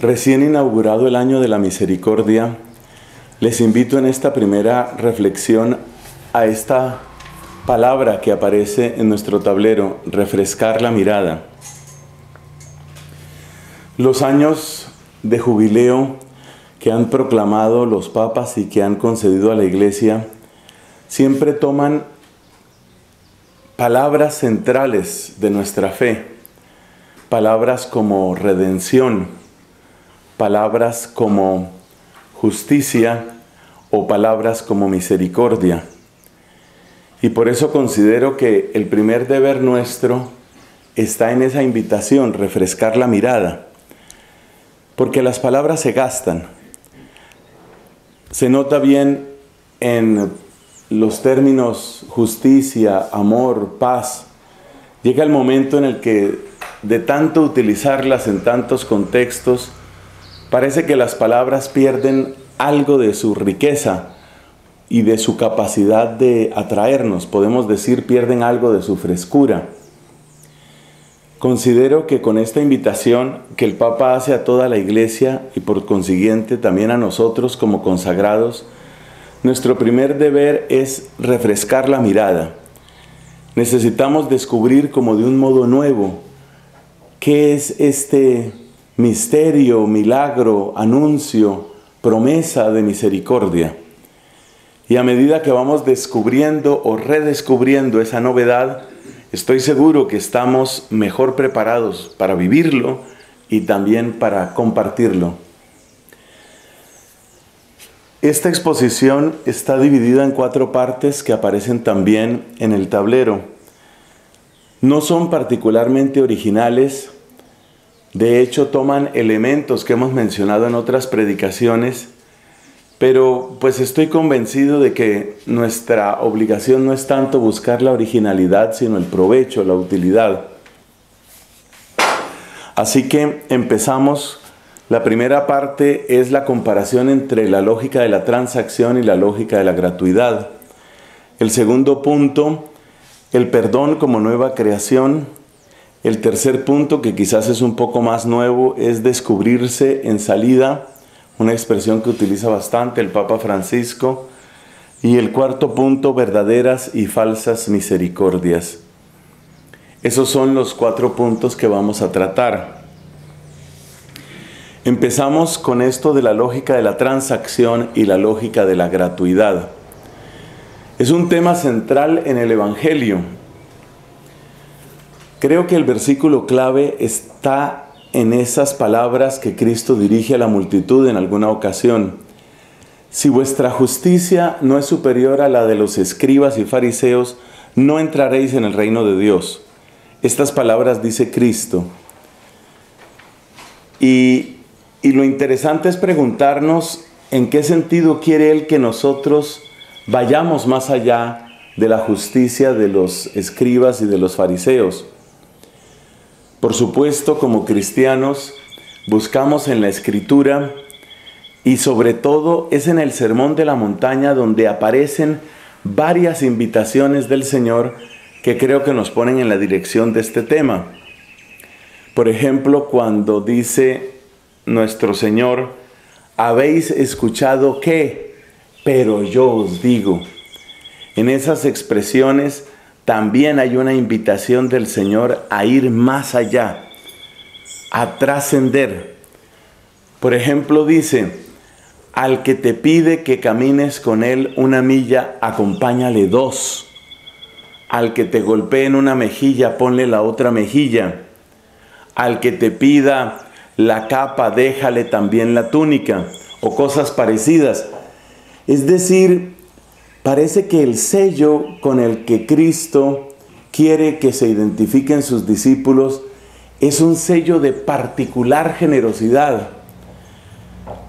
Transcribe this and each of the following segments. Recién inaugurado el año de la misericordia, les invito en esta primera reflexión a esta palabra que aparece en nuestro tablero, refrescar la mirada. Los años de jubileo que han proclamado los papas y que han concedido a la Iglesia siempre toman palabras centrales de nuestra fe, palabras como redención, palabras como justicia o palabras como misericordia. Y por eso considero que el primer deber nuestro está en esa invitación, refrescar la mirada, porque las palabras se gastan. Se nota bien en los términos justicia, amor, paz. Llega el momento en el que de tanto utilizarlas en tantos contextos, parece que las palabras pierden algo de su riqueza y de su capacidad de atraernos. Podemos decir, pierden algo de su frescura. Considero que con esta invitación que el Papa hace a toda la Iglesia y por consiguiente también a nosotros como consagrados, nuestro primer deber es refrescar la mirada. Necesitamos descubrir como de un modo nuevo qué es este misterio, milagro, anuncio, promesa de misericordia. Y a medida que vamos descubriendo o redescubriendo esa novedad, estoy seguro que estamos mejor preparados para vivirlo y también para compartirlo. Esta exposición está dividida en 4 partes que aparecen también en el tablero. No son particularmente originales. De hecho, toman elementos que hemos mencionado en otras predicaciones, pero pues estoy convencido de que nuestra obligación no es tanto buscar la originalidad, sino el provecho, la utilidad. Así que empezamos. La primera parte es la comparación entre la lógica de la transacción y la lógica de la gratuidad. El segundo punto, el perdón como nueva creación. El tercer punto, que quizás es un poco más nuevo, es descubrirse en salida, una expresión que utiliza bastante el Papa Francisco. Y el cuarto punto, verdaderas y falsas misericordias. Esos son los 4 puntos que vamos a tratar. Empezamos con esto de la lógica de la transacción y la lógica de la gratuidad. Es un tema central en el Evangelio. Creo que el versículo clave está en esas palabras que Cristo dirige a la multitud en alguna ocasión. Si vuestra justicia no es superior a la de los escribas y fariseos, no entraréis en el reino de Dios. Estas palabras dice Cristo. Y lo interesante es preguntarnos en qué sentido quiere Él que nosotros vayamos más allá de la justicia de los escribas y de los fariseos. Por supuesto, como cristianos, buscamos en la Escritura y sobre todo es en el Sermón de la Montaña donde aparecen varias invitaciones del Señor que creo que nos ponen en la dirección de este tema. Por ejemplo, cuando dice nuestro Señor, habéis escuchado que, pero yo os digo. En esas expresiones también hay una invitación del Señor a ir más allá, a trascender. Por ejemplo, dice, al que te pide que camines con él 1 milla, acompáñale 2. Al que te golpee en una mejilla, ponle la otra mejilla. Al que te pida la capa, déjale también la túnica, o cosas parecidas. Es decir, parece que el sello con el que Cristo quiere que se identifiquen sus discípulos es un sello de particular generosidad.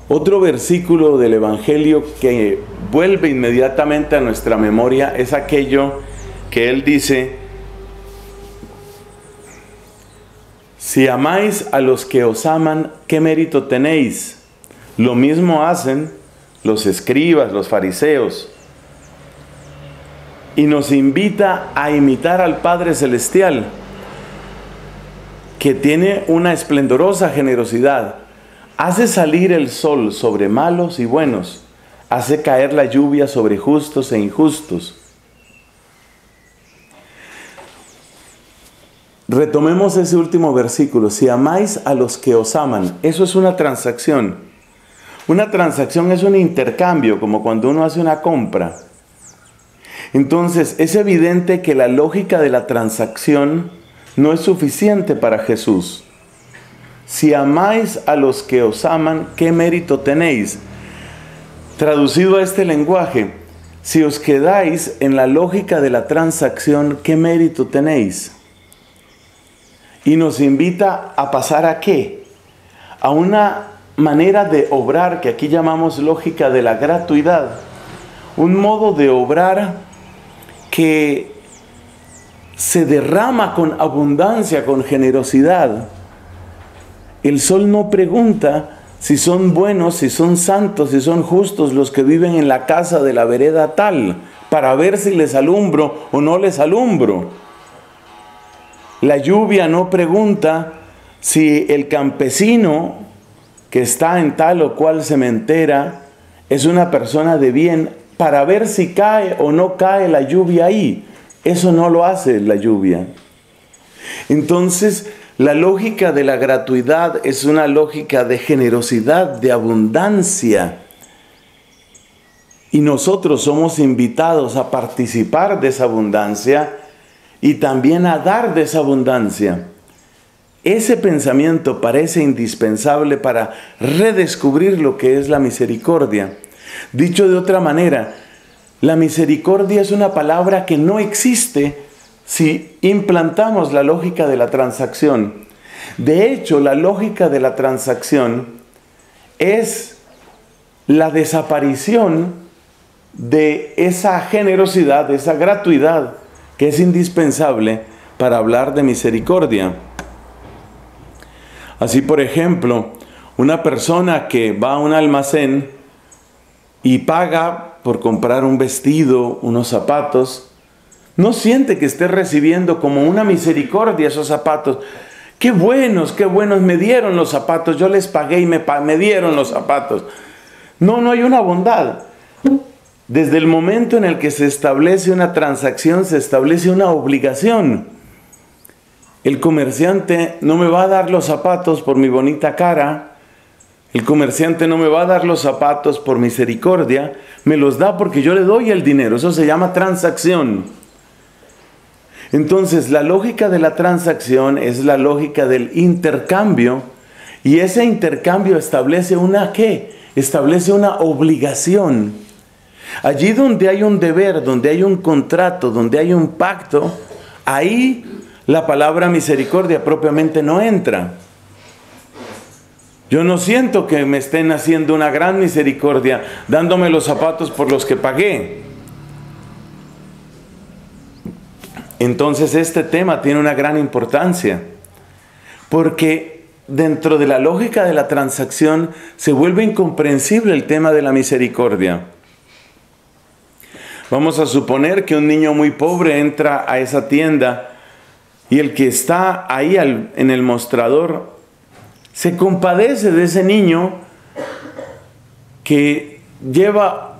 Otro versículo del Evangelio que vuelve inmediatamente a nuestra memoria es aquello que él dice: si amáis a los que os aman, ¿qué mérito tenéis? Lo mismo hacen los escribas, los fariseos. Y nos invita a imitar al Padre Celestial, que tiene una esplendorosa generosidad. Hace salir el sol sobre malos y buenos, hace caer la lluvia sobre justos e injustos. Retomemos ese último versículo: si amáis a los que os aman. Eso es una transacción. Una transacción es un intercambio, como cuando uno hace una compra. Entonces, es evidente que la lógica de la transacción no es suficiente para Jesús. Si amáis a los que os aman, ¿qué mérito tenéis? Traducido a este lenguaje, si os quedáis en la lógica de la transacción, ¿qué mérito tenéis? Y nos invita a pasar ¿a qué? A una manera de obrar que aquí llamamos lógica de la gratuidad. Un modo de obrar que se derrama con abundancia, con generosidad. El sol no pregunta si son buenos, si son santos, si son justos los que viven en la casa de la vereda tal, para ver si les alumbro o no les alumbro. La lluvia no pregunta si el campesino que está en tal o cual cementera es una persona de bien, para ver si cae o no cae la lluvia ahí. Eso no lo hace la lluvia. Entonces, la lógica de la gratuidad es una lógica de generosidad, de abundancia. Y nosotros somos invitados a participar de esa abundancia y también a dar de esa abundancia. Ese pensamiento parece indispensable para redescubrir lo que es la misericordia. Dicho de otra manera, la misericordia es una palabra que no existe si implantamos la lógica de la transacción. De hecho, la lógica de la transacción es la desaparición de esa generosidad, de esa gratuidad que es indispensable para hablar de misericordia. Así, por ejemplo, una persona que va a un almacén y paga por comprar un vestido, unos zapatos, no siente que esté recibiendo como una misericordia esos zapatos. Qué buenos, me dieron los zapatos, yo les pagué y me dieron los zapatos. No, no hay una bondad. Desde el momento en el que se establece una transacción, se establece una obligación. El comerciante no me va a dar los zapatos por mi bonita cara. El comerciante no me va a dar los zapatos por misericordia, me los da porque yo le doy el dinero. Eso se llama transacción. Entonces, la lógica de la transacción es la lógica del intercambio, y ese intercambio establece una ¿qué? Establece una obligación. Allí donde hay un deber, donde hay un contrato, donde hay un pacto, ahí la palabra misericordia propiamente no entra. Yo no siento que me estén haciendo una gran misericordia, dándome los zapatos por los que pagué. Entonces, este tema tiene una gran importancia, porque dentro de la lógica de la transacción se vuelve incomprensible el tema de la misericordia. Vamos a suponer que un niño muy pobre entra a esa tienda y el que está ahí en el mostrador se compadece de ese niño que lleva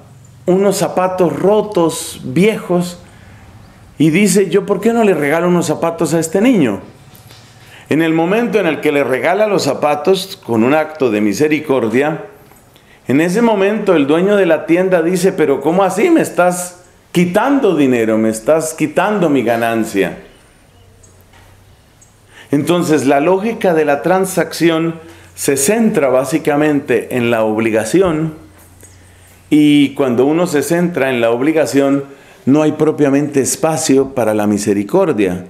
unos zapatos rotos, viejos, y dice: yo, ¿por qué no le regalo unos zapatos a este niño? En el momento en el que le regala los zapatos con un acto de misericordia, en ese momento el dueño de la tienda dice: pero ¿cómo así? Me estás quitando dinero, me estás quitando mi ganancia. Entonces, la lógica de la transacción se centra básicamente en la obligación, y cuando uno se centra en la obligación, no hay propiamente espacio para la misericordia.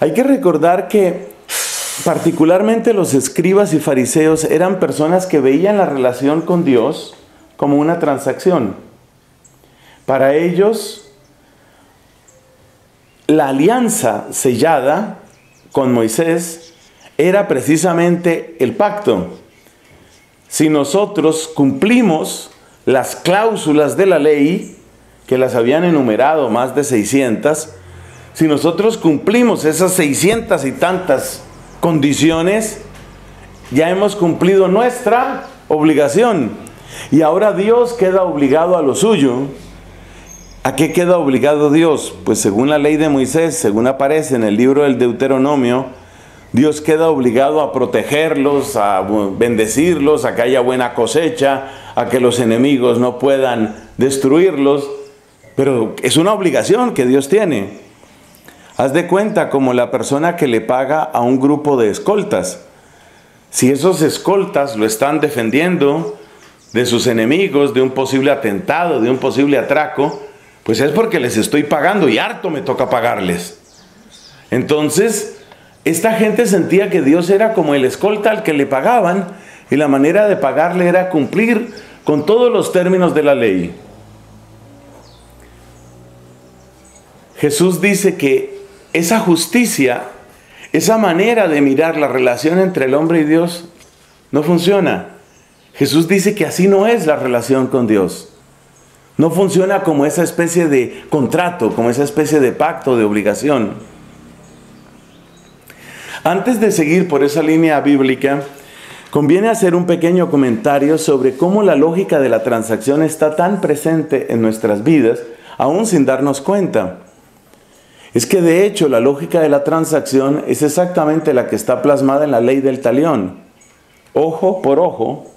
Hay que recordar que particularmente los escribas y fariseos eran personas que veían la relación con Dios como una transacción. Para ellos, la alianza sellada con Moisés era precisamente el pacto. Si nosotros cumplimos las cláusulas de la ley, que las habían enumerado más de 600, si nosotros cumplimos esas 600 y tantas condiciones, ya hemos cumplido nuestra obligación. Y ahora Dios queda obligado a lo suyo. ¿A qué queda obligado Dios? Pues según la ley de Moisés, según aparece en el libro del Deuteronomio, Dios queda obligado a protegerlos, a bendecirlos, a que haya buena cosecha, a que los enemigos no puedan destruirlos. Pero es una obligación que Dios tiene. Haz de cuenta como la persona que le paga a un grupo de escoltas. Si esos escoltas lo están defendiendo de sus enemigos, de un posible atentado, de un posible atraco, pues es porque les estoy pagando y harto me toca pagarles. Entonces, esta gente sentía que Dios era como el escolta al que le pagaban, y la manera de pagarle era cumplir con todos los términos de la ley. Jesús dice que esa justicia, esa manera de mirar la relación entre el hombre y Dios, no funciona. Jesús dice que así no es la relación con Dios. No funciona como esa especie de contrato, como esa especie de pacto, de obligación. Antes de seguir por esa línea bíblica, conviene hacer un pequeño comentario sobre cómo la lógica de la transacción está tan presente en nuestras vidas, aún sin darnos cuenta. Es que de hecho la lógica de la transacción es exactamente la que está plasmada en la ley del talión. Ojo por ojo,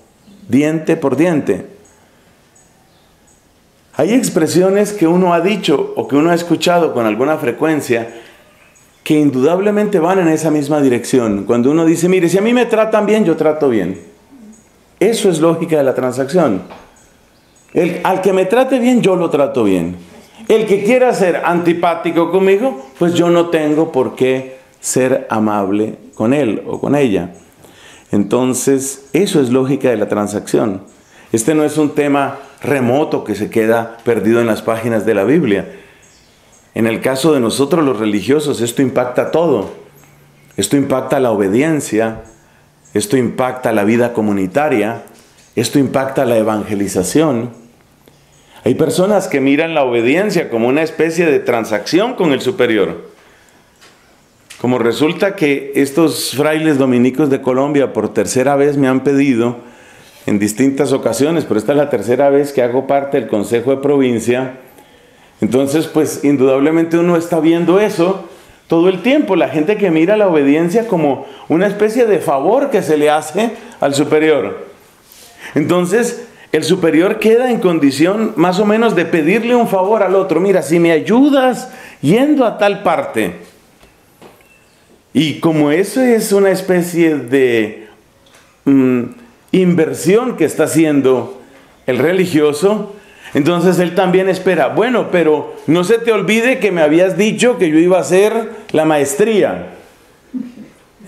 diente por diente. Hay expresiones que uno ha dicho o que uno ha escuchado con alguna frecuencia que indudablemente van en esa misma dirección. Cuando uno dice, mire, si a mí me tratan bien, yo trato bien. Eso es lógica de la transacción. Al que me trate bien, yo lo trato bien. El que quiera ser antipático conmigo, pues yo no tengo por qué ser amable con él o con ella. Entonces, eso es lógica de la transacción. Este no es un tema remoto que se queda perdido en las páginas de la Biblia. En el caso de nosotros los religiosos, esto impacta todo. Esto impacta la obediencia, esto impacta la vida comunitaria, esto impacta la evangelización. Hay personas que miran la obediencia como una especie de transacción con el superior. Como resulta que estos frailes dominicos de Colombia por tercera vez me han pedido, en distintas ocasiones, pero esta es la tercera vez que hago parte del Consejo de Provincia, entonces pues indudablemente uno está viendo eso todo el tiempo, la gente que mira la obediencia como una especie de favor que se le hace al superior. Entonces, el superior queda en condición más o menos de pedirle un favor al otro. Mira, si me ayudas yendo a tal parte. Y como eso es una especie de inversión que está haciendo el religioso, entonces él también espera, bueno, pero no se te olvide que me habías dicho que yo iba a hacer la maestría.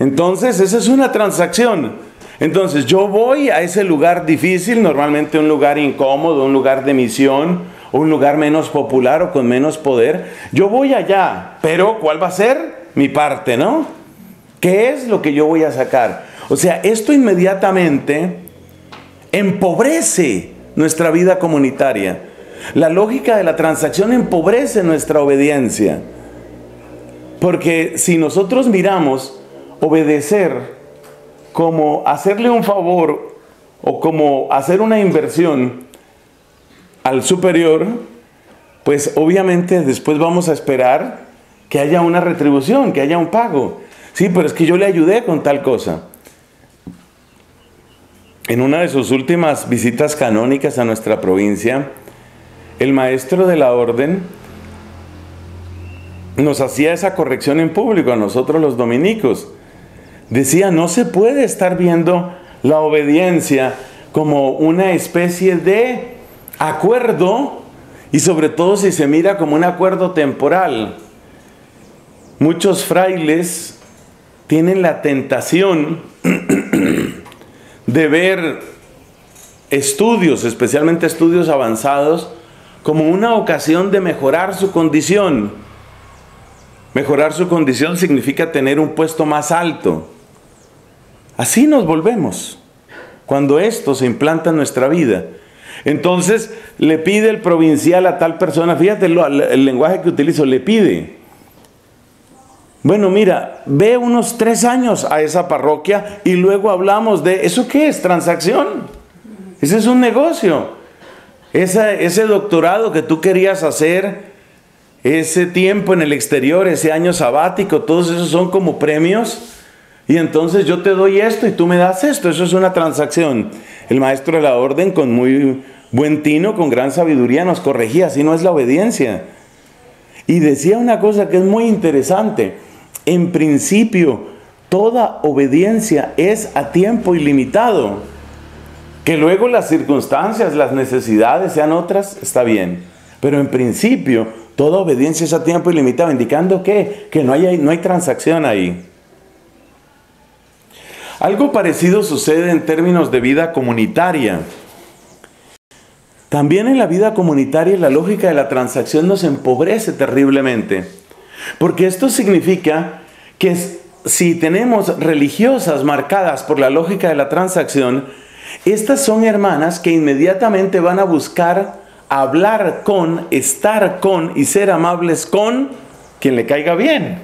Entonces, esa es una transacción. Entonces yo voy a ese lugar difícil, normalmente un lugar incómodo, un lugar de misión, o un lugar menos popular o con menos poder. Yo voy allá, pero ¿cuál va a ser mi parte, no? ¿Qué es lo que yo voy a sacar? O sea, esto inmediatamente empobrece nuestra vida comunitaria. La lógica de la transacción empobrece nuestra obediencia. Porque si nosotros miramos obedecer como hacerle un favor o como hacer una inversión al superior, pues obviamente después vamos a esperar que haya una retribución, que haya un pago. Sí, pero es que yo le ayudé con tal cosa. En una de sus últimas visitas canónicas a nuestra provincia, el maestro de la orden nos hacía esa corrección en público a nosotros los dominicos. Decía, no se puede estar viendo la obediencia como una especie de acuerdo, y sobre todo si se mira como un acuerdo temporal. muchos frailes tienen la tentación de ver estudios, especialmente estudios avanzados, como una ocasión de mejorar su condición. Mejorar su condición significa tener un puesto más alto. Así nos volvemos cuando esto se implanta en nuestra vida. Entonces le pide el provincial a tal persona, fíjate el lenguaje que utilizo, le pide. Bueno, mira, ve unos 3 años a esa parroquia y luego hablamos de, ¿eso qué es? Transacción. Ese es un negocio. Ese doctorado que tú querías hacer, ese tiempo en el exterior, ese año sabático, todos esos son como premios. Y entonces yo te doy esto y tú me das esto. Eso es una transacción. El maestro de la orden, con muy buen tino, con gran sabiduría, nos corregía. Así no es la obediencia. Y decía una cosa que es muy interesante. En principio, toda obediencia es a tiempo ilimitado. Que luego las circunstancias, las necesidades sean otras, está bien. Pero en principio, toda obediencia es a tiempo ilimitado. ¿Indicando qué? Que no hay transacción ahí. Algo parecido sucede en términos de vida comunitaria. También en la vida comunitaria la lógica de la transacción nos empobrece terriblemente. Porque esto significa que si tenemos religiosas marcadas por la lógica de la transacción, estas son hermanas que inmediatamente van a buscar hablar con, estar con y ser amables con quien le caiga bien.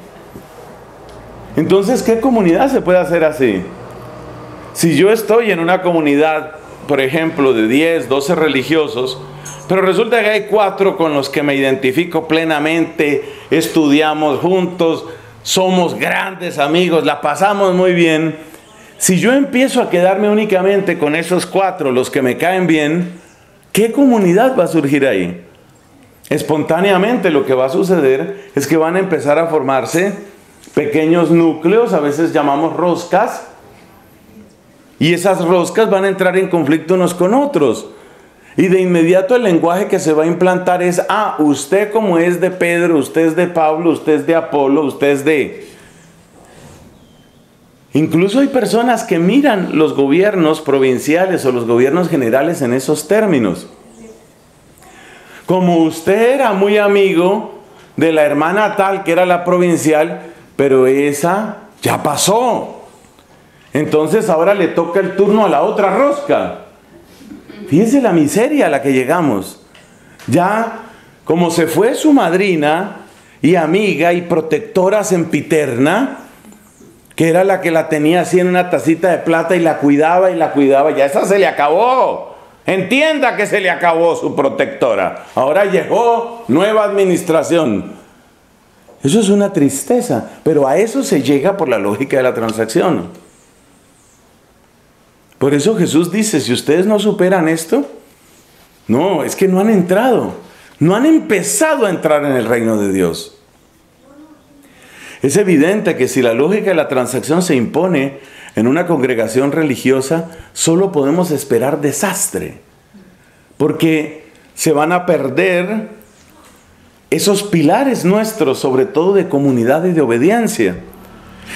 Entonces, ¿qué comunidad se puede hacer así? Si yo estoy en una comunidad, por ejemplo, de 10, 12 religiosos, pero resulta que hay 4 con los que me identifico plenamente, estudiamos juntos, somos grandes amigos, la pasamos muy bien. Si yo empiezo a quedarme únicamente con esos 4, los que me caen bien, ¿qué comunidad va a surgir ahí? Espontáneamente lo que va a suceder es que van a empezar a formarse pequeños núcleos, a veces llamamos roscas, y esas roscas van a entrar en conflicto unos con otros. Y de inmediato el lenguaje que se va a implantar es, ah, usted como es de Pedro, usted es de Pablo, usted es de Apolo, usted es de... Incluso hay personas que miran los gobiernos provinciales o los gobiernos generales en esos términos. Como usted era muy amigo de la hermana tal que era la provincial, pero esa ya pasó. Entonces ahora le toca el turno a la otra rosca. Fíjense la miseria a la que llegamos. Ya como se fue su madrina y amiga y protectora sempiterna, que era la que la tenía así en una tacita de plata y la cuidaba, ya esa se le acabó. Entienda que se le acabó su protectora. Ahora llegó nueva administración. Eso es una tristeza, pero a eso se llega por la lógica de la transacción. Por eso Jesús dice, si ustedes no superan esto, no, es que no han entrado, no han empezado a entrar en el reino de Dios. Es evidente que si la lógica de la transacción se impone en una congregación religiosa, solo podemos esperar desastre, porque se van a perder esos pilares nuestros, sobre todo de comunidad y de obediencia.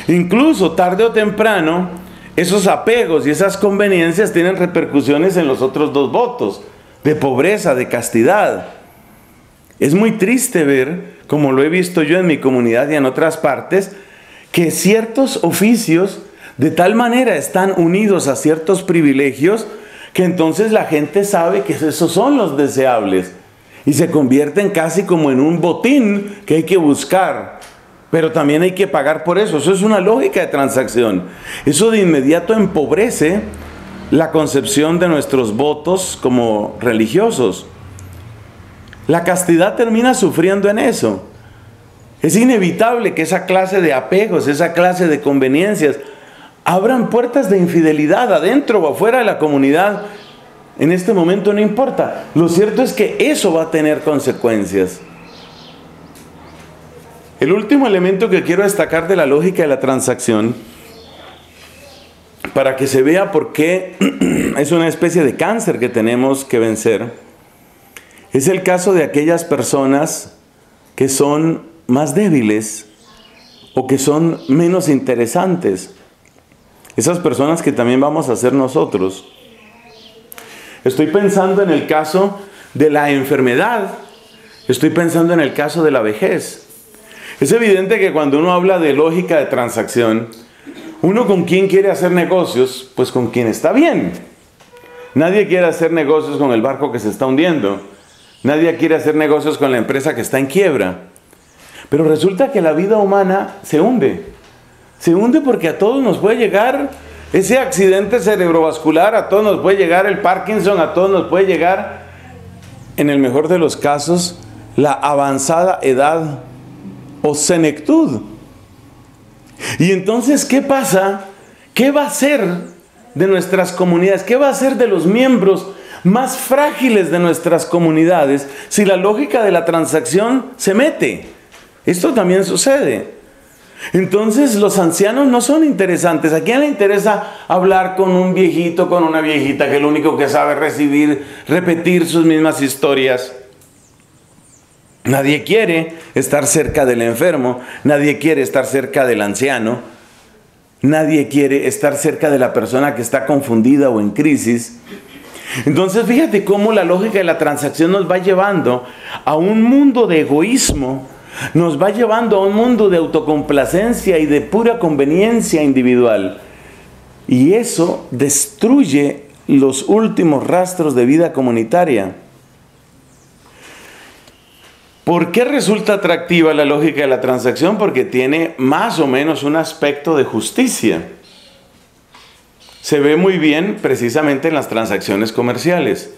Incluso tarde o temprano, esos apegos y esas conveniencias tienen repercusiones en los otros 2 votos, de pobreza, de castidad. Es muy triste ver, como lo he visto yo en mi comunidad y en otras partes, que ciertos oficios de tal manera están unidos a ciertos privilegios que entonces la gente sabe que esos son los deseables y se convierten casi como en un botín que hay que buscar. Pero también hay que pagar por eso. Eso es una lógica de transacción. Eso de inmediato empobrece la concepción de nuestros votos como religiosos. La castidad termina sufriendo en eso. Es inevitable que esa clase de apegos, esa clase de conveniencias, abran puertas de infidelidad adentro o afuera de la comunidad. En este momento no importa. Lo cierto es que eso va a tener consecuencias. El último elemento que quiero destacar de la lógica de la transacción, para que se vea por qué es una especie de cáncer que tenemos que vencer, es el caso de aquellas personas que son más débiles o que son menos interesantes. Esas personas que también vamos a ser nosotros. Estoy pensando en el caso de la enfermedad. Estoy pensando en el caso de la vejez. Es evidente que cuando uno habla de lógica de transacción, uno con quien quiere hacer negocios, pues con quien está bien. Nadie quiere hacer negocios con el barco que se está hundiendo. Nadie quiere hacer negocios con la empresa que está en quiebra. Pero resulta que la vida humana se hunde. Se hunde porque a todos nos puede llegar ese accidente cerebrovascular, a todos nos puede llegar el Parkinson, a todos nos puede llegar, en el mejor de los casos, la avanzada edad o senectud. Y entonces, ¿qué pasa? ¿Qué va a ser de nuestras comunidades? ¿Qué va a ser de los miembros más frágiles de nuestras comunidades si la lógica de la transacción se mete? Esto también sucede. Entonces, los ancianos no son interesantes. ¿A quién le interesa hablar con un viejito, con una viejita, que lo único que sabe es repetir sus mismas historias? Nadie quiere estar cerca del enfermo, nadie quiere estar cerca del anciano, nadie quiere estar cerca de la persona que está confundida o en crisis. Entonces, fíjate cómo la lógica de la transacción nos va llevando a un mundo de egoísmo, nos va llevando a un mundo de autocomplacencia y de pura conveniencia individual. Y eso destruye los últimos rastros de vida comunitaria. ¿Por qué resulta atractiva la lógica de la transacción? Porque tiene más o menos un aspecto de justicia. Se ve muy bien precisamente en las transacciones comerciales.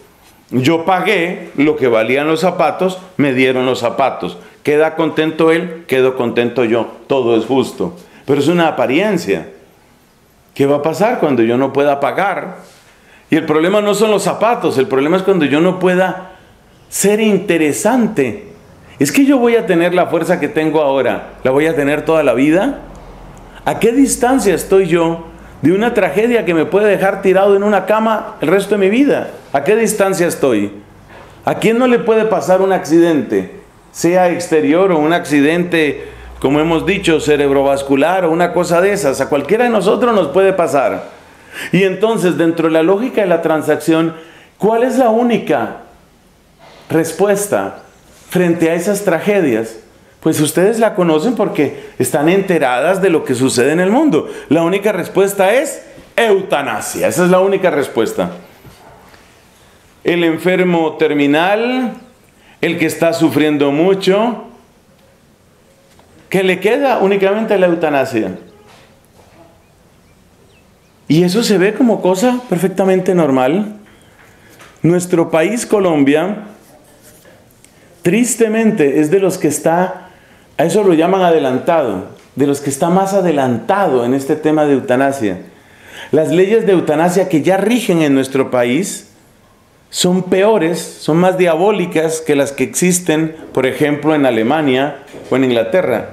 Yo pagué lo que valían los zapatos, me dieron los zapatos. Queda contento él, quedo contento yo. Todo es justo. Pero es una apariencia. ¿Qué va a pasar cuando yo no pueda pagar? Y el problema no son los zapatos, el problema es cuando yo no pueda ser interesante. ¿Es que yo voy a tener la fuerza que tengo ahora? ¿La voy a tener toda la vida? ¿A qué distancia estoy yo de una tragedia que me puede dejar tirado en una cama el resto de mi vida? ¿A qué distancia estoy? ¿A quién no le puede pasar un accidente? Sea exterior o un accidente, como hemos dicho, cerebrovascular o una cosa de esas. A cualquiera de nosotros nos puede pasar. Y entonces, dentro de la lógica de la transacción, ¿cuál es la única respuesta frente a esas tragedias? Pues ustedes la conocen porque están enteradas de lo que sucede en el mundo. La única respuesta es eutanasia. Esa es la única respuesta. El enfermo terminal, el que está sufriendo mucho, que le queda únicamente la eutanasia. Y eso se ve como cosa perfectamente normal. Nuestro país, Colombia, tristemente es de los que está, a eso lo llaman adelantado, de los que está más adelantado en este tema de eutanasia. Las leyes de eutanasia que ya rigen en nuestro país son peores, son más diabólicas que las que existen, por ejemplo, en Alemania o en Inglaterra.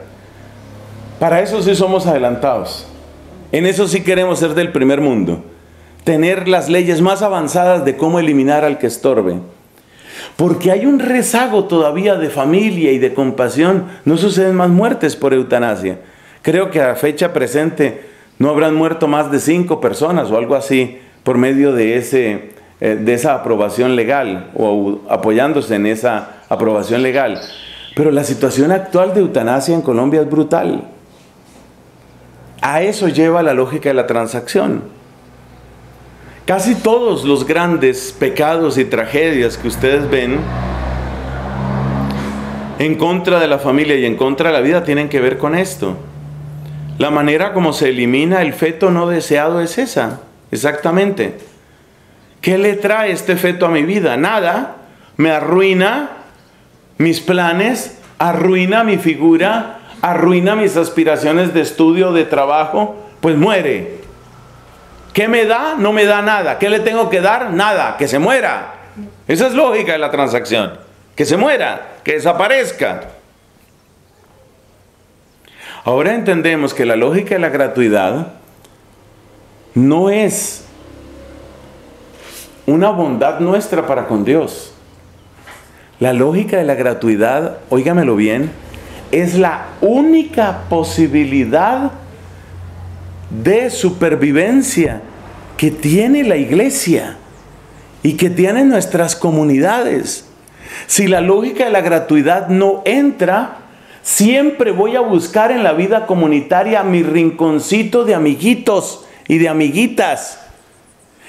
Para eso sí somos adelantados. En eso sí queremos ser del primer mundo. Tener las leyes más avanzadas de cómo eliminar al que estorbe. Porque hay un rezago todavía de familia y de compasión. No suceden más muertes por eutanasia. Creo que a fecha presente no habrán muerto más de 5 personas o algo así por medio de esa aprobación legal o apoyándose en esa aprobación legal. Pero la situación actual de eutanasia en Colombia es brutal. A eso lleva la lógica de la transacción. Casi todos los grandes pecados y tragedias que ustedes ven en contra de la familia y en contra de la vida tienen que ver con esto. La manera como se elimina el feto no deseado es esa, exactamente. ¿Qué le trae este feto a mi vida? Nada. Me arruina mis planes, arruina mi figura, arruina mis aspiraciones de estudio, de trabajo. Pues muere. ¿Qué me da? No me da nada. ¿Qué le tengo que dar? Nada. Que se muera. Esa es lógica de la transacción. Que se muera, que desaparezca. Ahora entendemos que la lógica de la gratuidad no es una bondad nuestra para con Dios. La lógica de la gratuidad, óigamelo bien, es la única posibilidad de supervivencia que tiene la iglesia y que tienen nuestras comunidades. Si la lógica de la gratuidad no entra, siempre voy a buscar en la vida comunitaria mi rinconcito de amiguitos y de amiguitas.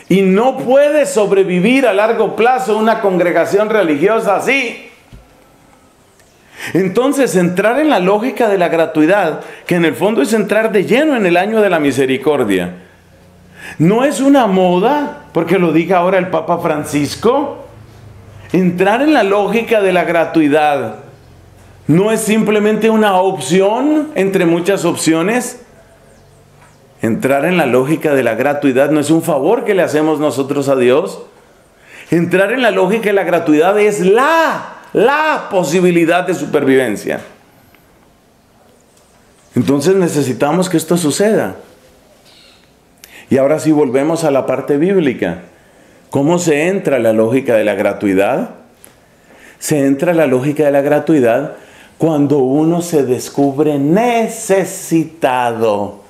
Y no puede sobrevivir a largo plazo una congregación religiosa así. Entonces, entrar en la lógica de la gratuidad, que en el fondo es entrar de lleno en el año de la misericordia, no es una moda, porque lo diga ahora el Papa Francisco. Entrar en la lógica de la gratuidad no es simplemente una opción entre muchas opciones. Entrar en la lógica de la gratuidad no es un favor que le hacemos nosotros a Dios. Entrar en la lógica de la gratuidad es la posibilidad de supervivencia. Entonces necesitamos que esto suceda. Y ahora sí volvemos a la parte bíblica. ¿Cómo se entra a la lógica de la gratuidad? Se entra a la lógica de la gratuidad cuando uno se descubre necesitado.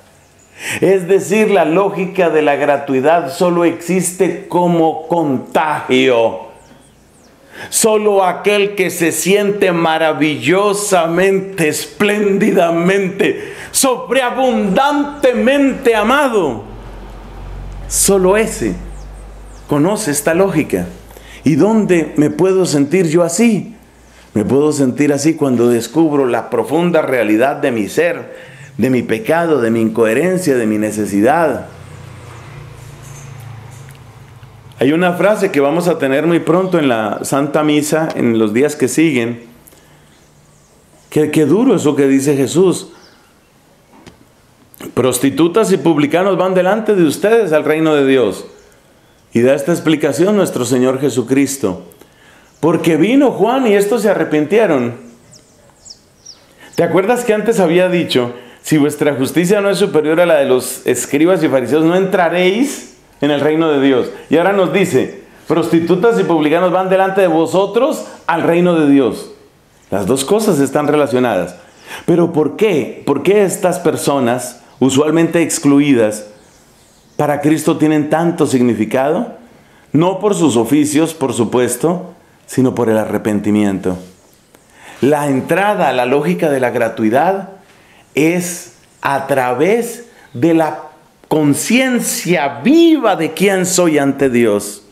Es decir, la lógica de la gratuidad solo existe como contagio. Solo aquel que se siente maravillosamente, espléndidamente, sobreabundantemente amado, solo ese conoce esta lógica. ¿Y dónde me puedo sentir yo así? Me puedo sentir así cuando descubro la profunda realidad de mi ser, de mi pecado, de mi incoherencia, de mi necesidad. Hay una frase que vamos a tener muy pronto en la Santa Misa, en los días que siguen. Qué duro eso que dice Jesús. Prostitutas y publicanos van delante de ustedes al reino de Dios. Y da esta explicación nuestro Señor Jesucristo. Porque vino Juan y estos se arrepintieron. ¿Te acuerdas que antes había dicho: si vuestra justicia no es superior a la de los escribas y fariseos, no entraréis en el reino de Dios? Y ahora nos dice: prostitutas y publicanos van delante de vosotros al reino de Dios. Las dos cosas están relacionadas. Pero ¿por qué? ¿Por qué estas personas, usualmente excluidas, para Cristo tienen tanto significado? No por sus oficios, por supuesto, sino por el arrepentimiento. La entrada a la lógica de la gratuidad es a través de la conciencia viva de quién soy ante Dios.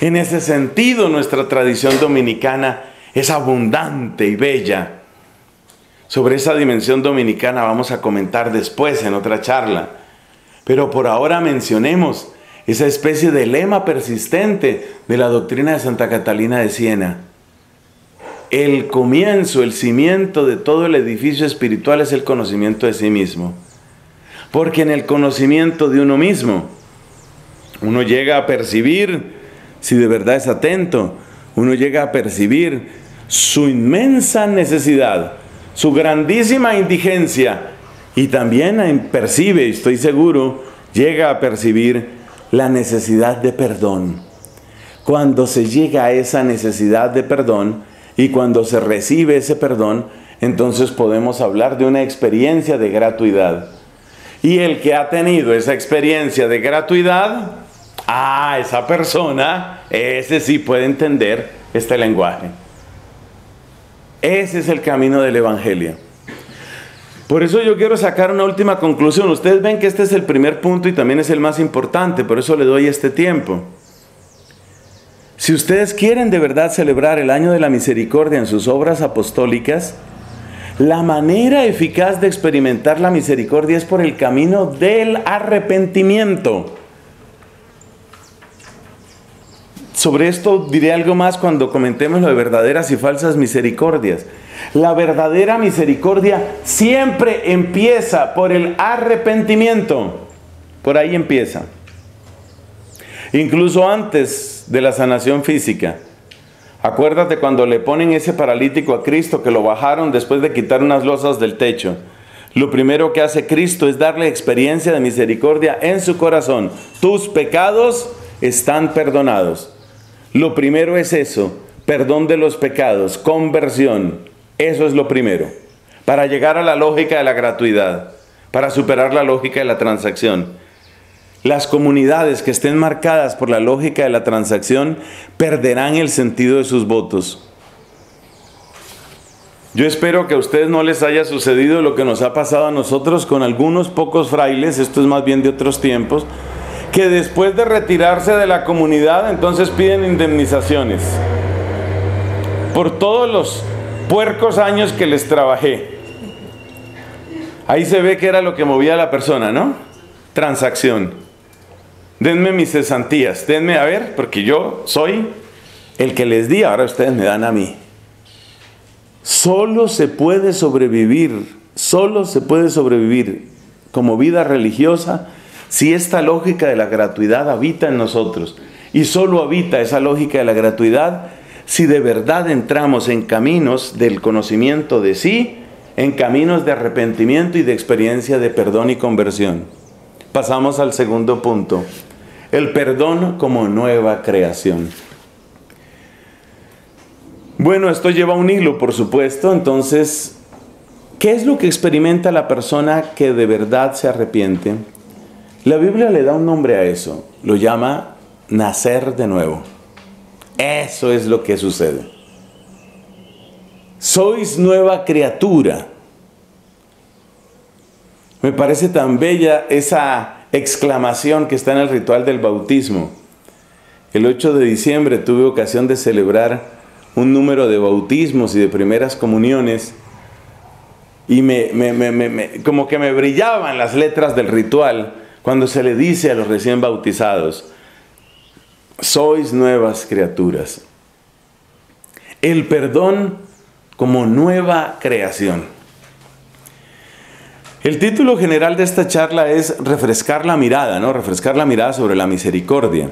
En ese sentido, nuestra tradición dominicana es abundante y bella. Sobre esa dimensión dominicana vamos a comentar después en otra charla. Pero por ahora mencionemos esa especie de lema persistente de la doctrina de Santa Catalina de Siena. El comienzo, el cimiento de todo el edificio espiritual es el conocimiento de sí mismo. Porque en el conocimiento de uno mismo, uno llega a percibir, si de verdad es atento, uno llega a percibir su inmensa necesidad, su grandísima indigencia, y también percibe, estoy seguro, llega a percibir la necesidad de perdón. Cuando se llega a esa necesidad de perdón, y cuando se recibe ese perdón, entonces podemos hablar de una experiencia de gratuidad. Y el que ha tenido esa experiencia de gratuidad, esa persona, ese sí puede entender este lenguaje. Ese es el camino del Evangelio. Por eso yo quiero sacar una última conclusión. Ustedes ven que este es el primer punto y también es el más importante, por eso le doy este tiempo. Si ustedes quieren de verdad celebrar el año de la misericordia en sus obras apostólicas, la manera eficaz de experimentar la misericordia es por el camino del arrepentimiento. Sobre esto diré algo más cuando comentemos lo de verdaderas y falsas misericordias. La verdadera misericordia siempre empieza por el arrepentimiento. Por ahí empieza. Incluso antes de la sanación física. Acuérdate cuando le ponen ese paralítico a Cristo, que lo bajaron después de quitar unas losas del techo. Lo primero que hace Cristo es darle experiencia de misericordia en su corazón. Tus pecados están perdonados. Lo primero es eso, perdón de los pecados, conversión. Eso es lo primero. para llegar a la lógica de la gratuidad, para superar la lógica de la transacción. Las comunidades que estén marcadas por la lógica de la transacción perderán el sentido de sus votos. Yo espero que a ustedes no les haya sucedido lo que nos ha pasado a nosotros con algunos pocos frailes, esto es más bien de otros tiempos, que después de retirarse de la comunidad, entonces piden indemnizaciones por todos los puercos años que les trabajé. Ahí se ve que era lo que movía a la persona, ¿no? Transacción. Denme mis cesantías, denme, a ver, porque yo soy el que les di, ahora ustedes me dan a mí. Solo se puede sobrevivir, solo se puede sobrevivir como vida religiosa si esta lógica de la gratuidad habita en nosotros. Y solo habita esa lógica de la gratuidad si de verdad entramos en caminos del conocimiento de sí, en caminos de arrepentimiento y de experiencia de perdón y conversión. Pasamos al segundo punto, el perdón como nueva creación. Bueno, esto lleva un hilo, por supuesto. Entonces, ¿qué es lo que experimenta la persona que de verdad se arrepiente? La Biblia le da un nombre a eso, lo llama nacer de nuevo. Eso es lo que sucede. Sois nueva criatura. Me parece tan bella esa exclamación que está en el ritual del bautismo. El 8 de diciembre tuve ocasión de celebrar un número de bautismos y de primeras comuniones, y como que me brillaban las letras del ritual cuando se le dice a los recién bautizados: sois nuevas criaturas. El perdón como nueva creación. El título general de esta charla es refrescar la mirada, ¿no? Refrescar la mirada sobre la misericordia.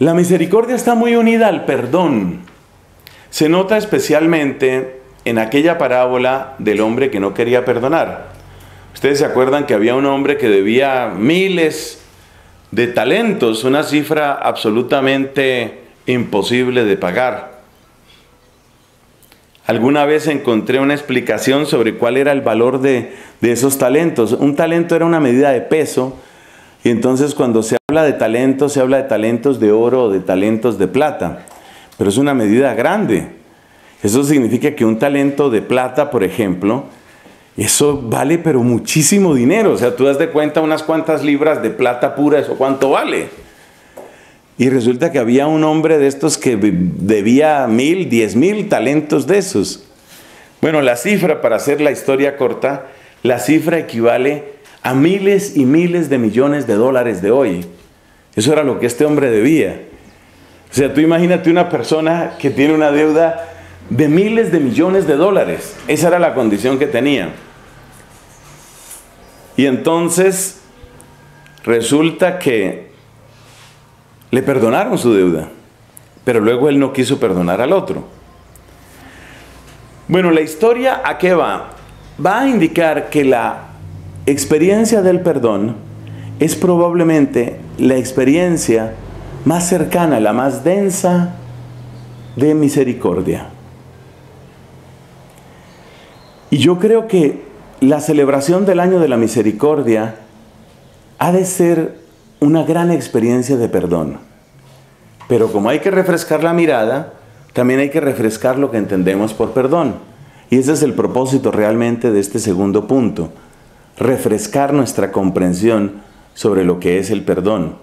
La misericordia está muy unida al perdón. Se nota especialmente en aquella parábola del hombre que no quería perdonar. Ustedes se acuerdan que había un hombre que debía miles de talentos, una cifra absolutamente imposible de pagar. Alguna vez encontré una explicación sobre cuál era el valor de esos talentos. Un talento era una medida de peso. Y entonces cuando se habla de talentos de oro o de talentos de plata. Pero es una medida grande. Eso significa que un talento de plata, por ejemplo, eso vale pero muchísimo dinero. O sea, tú das de cuenta unas cuantas libras de plata pura, eso cuánto vale. Y resulta que había un hombre de estos que debía 1000, 10000 talentos de esos. Bueno, la cifra, para hacer la historia corta, la cifra equivale a miles y miles de millones de dólares de hoy. Eso era lo que este hombre debía. O sea, tú imagínate una persona que tiene una deuda de miles de millones de dólares. Esa era la condición que tenía. Y entonces resulta que le perdonaron su deuda, pero luego él no quiso perdonar al otro. Bueno, la historia, ¿a qué va? Va a indicar que la experiencia del perdón es probablemente la experiencia más cercana, la más densa de misericordia. Y yo creo que la celebración del Año de la Misericordia ha de ser una gran experiencia de perdón. Pero como hay que refrescar la mirada, también hay que refrescar lo que entendemos por perdón. Y ese es el propósito realmente de este segundo punto. Refrescar nuestra comprensión sobre lo que es el perdón.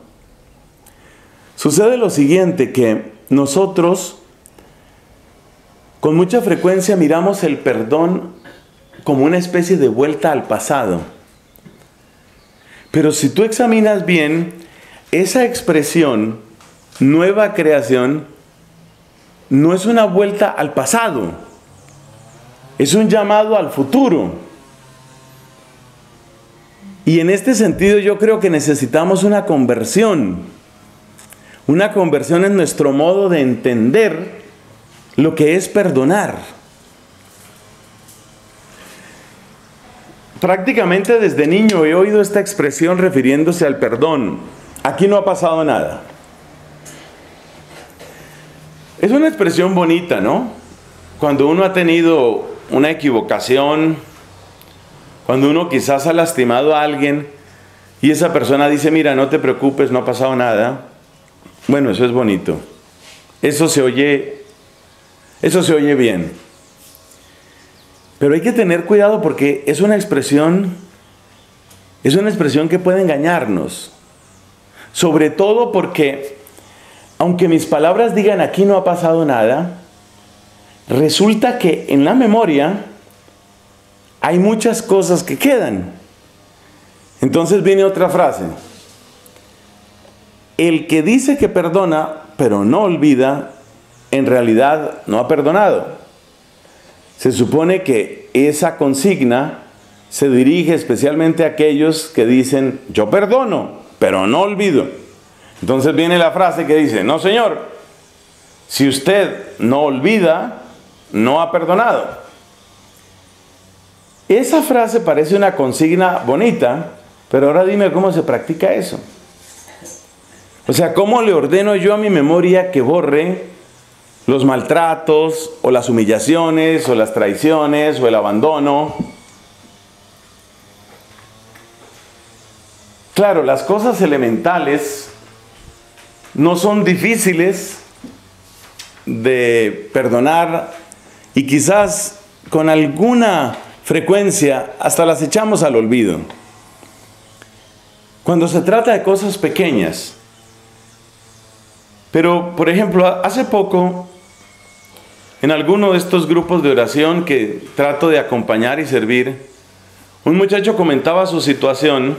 Sucede lo siguiente, que nosotros con mucha frecuencia miramos el perdón como una especie de vuelta al pasado. Pero si tú examinas bien, esa expresión, nueva creación, no es una vuelta al pasado, es un llamado al futuro. Y en este sentido yo creo que necesitamos una conversión en nuestro modo de entender lo que es perdonar. Prácticamente desde niño he oído esta expresión refiriéndose al perdón: aquí no ha pasado nada. Es una expresión bonita, ¿no? Cuando uno ha tenido una equivocación, cuando uno quizás ha lastimado a alguien y esa persona dice, mira, no te preocupes, no ha pasado nada. Bueno, eso es bonito. Eso se oye bien. Pero hay que tener cuidado porque es una expresión que puede engañarnos. Sobre todo porque, aunque mis palabras digan aquí no ha pasado nada, resulta que en la memoria hay muchas cosas que quedan. Entonces viene otra frase. El que dice que perdona, pero no olvida, en realidad no ha perdonado. Se supone que esa consigna se dirige especialmente a aquellos que dicen, yo perdono, pero no olvido. Entonces viene la frase que dice, no señor, si usted no olvida, no ha perdonado. Esa frase parece una consigna bonita, pero ahora dime cómo se practica eso. O sea, ¿cómo le ordeno yo a mi memoria que borre los maltratos, o las humillaciones, o las traiciones, o el abandono? Claro, las cosas elementales no son difíciles de perdonar y quizás con alguna frecuencia hasta las echamos al olvido. Cuando se trata de cosas pequeñas, pero, por ejemplo, hace poco, en alguno de estos grupos de oración que trato de acompañar y servir, un muchacho comentaba su situación.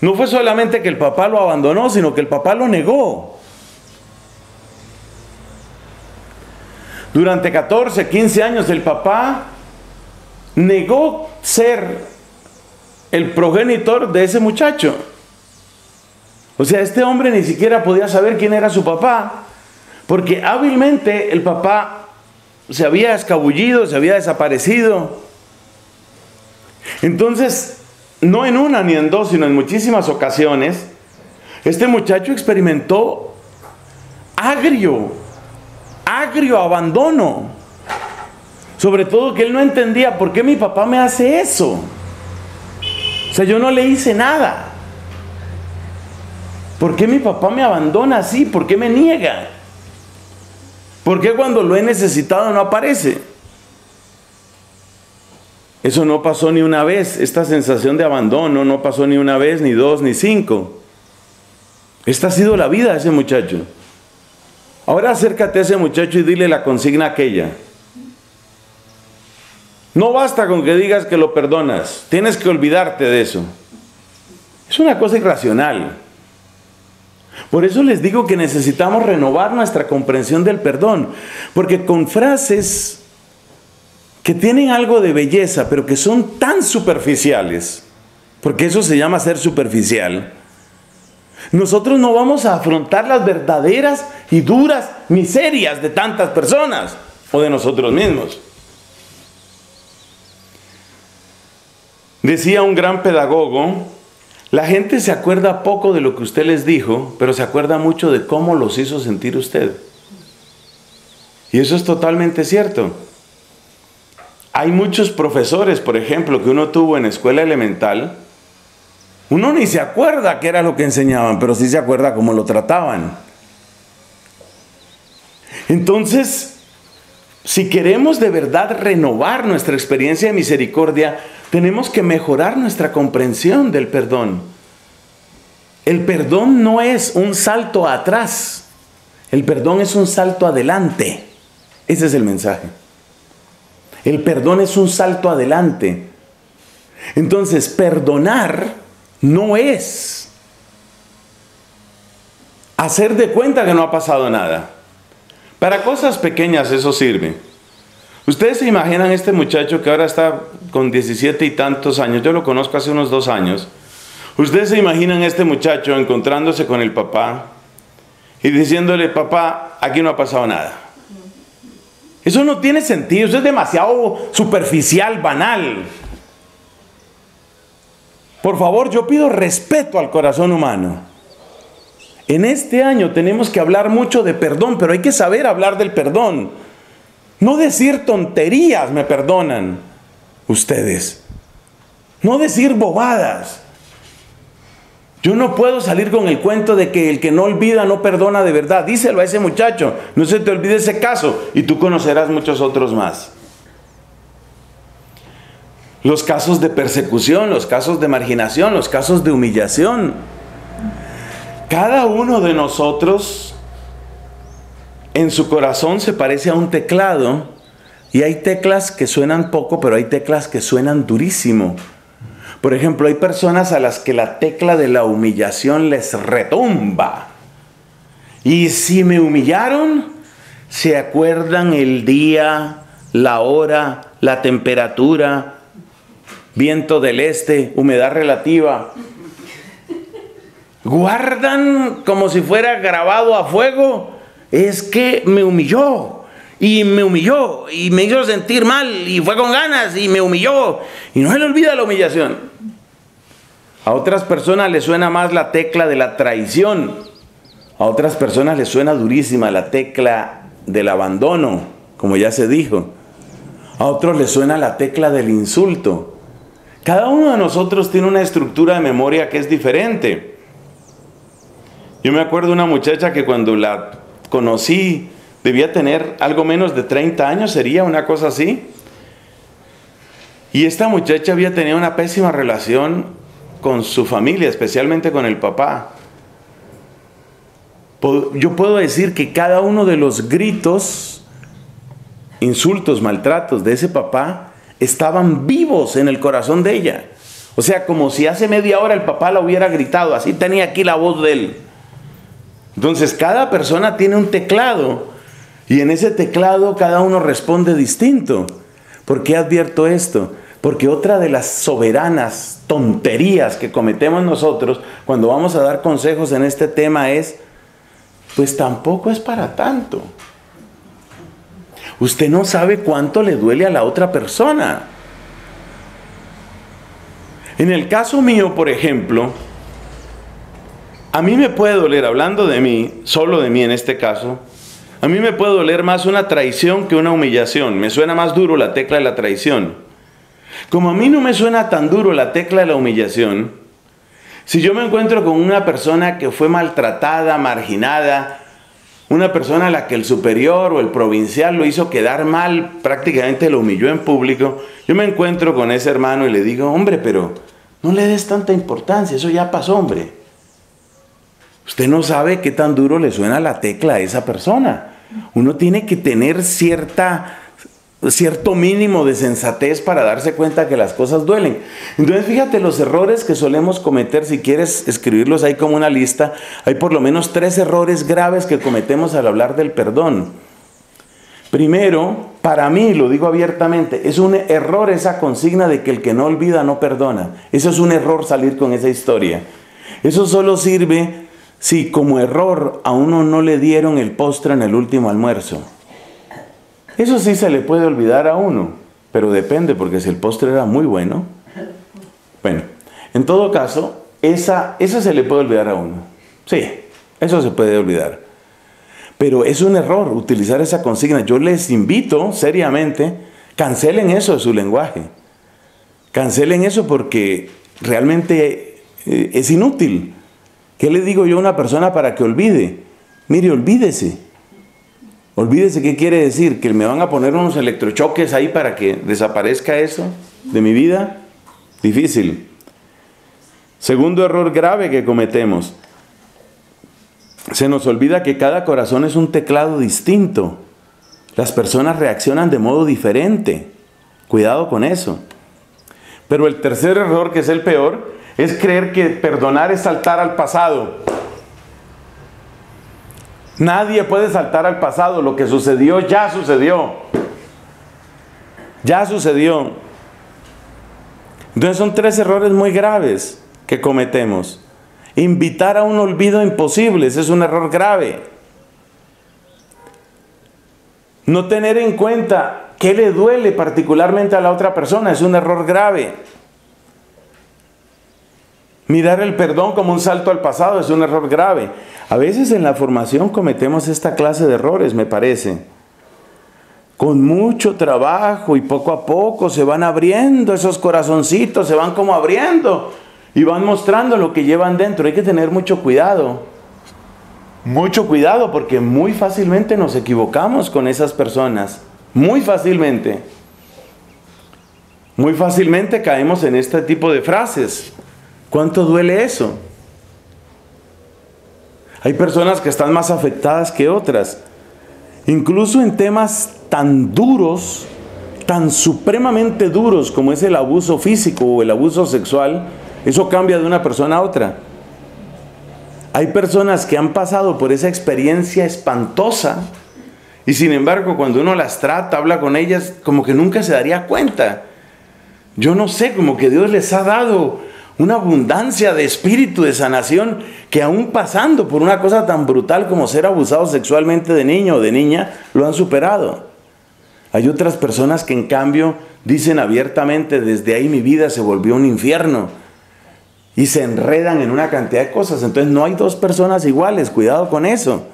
No fue solamente que el papá lo abandonó, sino que el papá lo negó. Durante 14, 15 años el papá negó ser el progenitor de ese muchacho. O sea, este hombre ni siquiera podía saber quién era su papá, porque hábilmente el papá se había escabullido, se había desaparecido. Entonces, no en una ni en dos, sino en muchísimas ocasiones, este muchacho experimentó agrio abandono. Sobre todo que él no entendía por qué mi papá me hace eso. O sea, yo no le hice nada. ¿Por qué mi papá me abandona así? ¿Por qué me niega? ¿Por qué cuando lo he necesitado no aparece? Eso no pasó ni una vez. Esta sensación de abandono no pasó ni una vez, ni dos, ni cinco. Esta ha sido la vida de ese muchacho. Ahora acércate a ese muchacho y dile la consigna aquella. No basta con que digas que lo perdonas. Tienes que olvidarte de eso. Es una cosa irracional. Por eso les digo que necesitamos renovar nuestra comprensión del perdón, porque con frases que tienen algo de belleza, pero que son tan superficiales, porque eso se llama ser superficial, nosotros no vamos a afrontar las verdaderas y duras miserias de tantas personas o de nosotros mismos. Decía un gran pedagogo, la gente se acuerda poco de lo que usted les dijo, pero se acuerda mucho de cómo los hizo sentir usted. Y eso es totalmente cierto. Hay muchos profesores, por ejemplo, que uno tuvo en escuela elemental. Uno ni se acuerda qué era lo que enseñaban, pero sí se acuerda cómo lo trataban. Entonces, si queremos de verdad renovar nuestra experiencia de misericordia, tenemos que mejorar nuestra comprensión del perdón. El perdón no es un salto atrás. El perdón es un salto adelante. Ese es el mensaje. El perdón es un salto adelante. Entonces, perdonar no es hacer de cuenta que no ha pasado nada. Para cosas pequeñas eso sirve. Ustedes se imaginan este muchacho que ahora está con 17 y tantos años, yo lo conozco hace unos 2 años. Ustedes se imaginan este muchacho encontrándose con el papá y diciéndole, papá, aquí no ha pasado nada. Eso no tiene sentido, eso es demasiado superficial, banal. Por favor, yo pido respeto al corazón humano. En este año tenemos que hablar mucho de perdón, pero hay que saber hablar del perdón. No decir tonterías, me perdonan ustedes. No decir bobadas. Yo no puedo salir con el cuento de que el que no olvida no perdona de verdad. Díselo a ese muchacho, no se te olvide ese caso, y tú conocerás muchos otros más. Los casos de persecución, los casos de marginación, los casos de humillación. Cada uno de nosotros en su corazón se parece a un teclado, y hay teclas que suenan poco, pero hay teclas que suenan durísimo. Por ejemplo, hay personas a las que la tecla de la humillación les retumba. Y si me humillaron, se acuerdan el día, la hora, la temperatura, viento del este, humedad relativa. Guardan como si fuera grabado a fuego. Es que me humilló. Y me humilló, y me hizo sentir mal, y fue con ganas, y me humilló. Y no se le olvida la humillación. A otras personas les suena más la tecla de la traición. A otras personas les suena durísima la tecla del abandono, como ya se dijo. A otros les suena la tecla del insulto. Cada uno de nosotros tiene una estructura de memoria que es diferente. Yo me acuerdo de una muchacha que cuando la conocí, debía tener algo menos de 30 años, sería una cosa así. Y esta muchacha había tenido una pésima relación con su familia, especialmente con el papá. Yo puedo decir que cada uno de los gritos, insultos, maltratos de ese papá, estaban vivos en el corazón de ella. O sea, como si hace media hora el papá la hubiera gritado, así tenía aquí la voz de él. Entonces, cada persona tiene un teclado. Y en ese teclado cada uno responde distinto. ¿Por qué advierto esto? Porque otra de las soberanas tonterías que cometemos nosotros cuando vamos a dar consejos en este tema es, pues tampoco es para tanto. Usted no sabe cuánto le duele a la otra persona. En el caso mío, por ejemplo, a mí me puede doler, hablando de mí, solo de mí en este caso, a mí me puede doler más una traición que una humillación. Me suena más duro la tecla de la traición. Como a mí no me suena tan duro la tecla de la humillación, si yo me encuentro con una persona que fue maltratada, marginada, una persona a la que el superior o el provincial lo hizo quedar mal, prácticamente lo humilló en público, yo me encuentro con ese hermano y le digo, hombre, pero no le des tanta importancia, eso ya pasó, hombre. Usted no sabe qué tan duro le suena la tecla a esa persona. Uno tiene que tener cierto mínimo de sensatez para darse cuenta que las cosas duelen. Entonces, fíjate los errores que solemos cometer. Si quieres escribirlos ahí como una lista, hay por lo menos 3 errores graves que cometemos al hablar del perdón. Primero, para mí, lo digo abiertamente, es un error esa consigna de que el que no olvida no perdona. Eso es un error, salir con esa historia. Eso solo sirve sí, como error a uno no le dieron el postre en el último almuerzo. Eso sí se le puede olvidar a uno, pero depende, porque si el postre era muy bueno. Bueno, en todo caso, eso se le puede olvidar a uno. Sí, eso se puede olvidar. Pero es un error utilizar esa consigna. Yo les invito seriamente, cancelen eso de su lenguaje. Cancelen eso porque realmente es inútil. ¿Qué le digo yo a una persona para que olvide? Mire, olvídese. Olvídese, ¿qué quiere decir? ¿Que me van a poner unos electrochoques ahí para que desaparezca eso de mi vida? Difícil. Segundo error grave que cometemos. Se nos olvida que cada corazón es un teclado distinto. Las personas reaccionan de modo diferente. Cuidado con eso. Pero el tercer error, que es el peor, es creer que perdonar es saltar al pasado. Nadie puede saltar al pasado. Lo que sucedió, ya sucedió. Ya sucedió. Entonces son 3 errores muy graves que cometemos. Invitar a un olvido imposible, ese es un error grave. No tener en cuenta qué le duele particularmente a la otra persona, es un error grave. Mirar el perdón como un salto al pasado es un error grave. A veces en la formación cometemos esta clase de errores, me parece. con mucho trabajo y poco a poco se van abriendo esos corazoncitos, se van como abriendo y van mostrando lo que llevan dentro. Hay que tener mucho cuidado porque muy fácilmente nos equivocamos con esas personas, muy fácilmente caemos en este tipo de frases. ¿Cuánto duele eso? Hay personas que están más afectadas que otras, incluso en temas tan duros, tan supremamente duros como es el abuso físico o el abuso sexual. Eso cambia de una persona a otra. Hay personas que han pasado por esa experiencia espantosa y sin embargo cuando uno las trata, habla con ellas, como que nunca se daría cuenta. Yo no sé, como que Dios les ha dado una abundancia de espíritu de sanación que aún pasando por una cosa tan brutal como ser abusado sexualmente de niño o de niña, lo han superado. Hay otras personas que en cambio dicen abiertamente, desde ahí mi vida se volvió un infierno. Y se enredan en una cantidad de cosas. Entonces no hay dos personas iguales, cuidado con eso.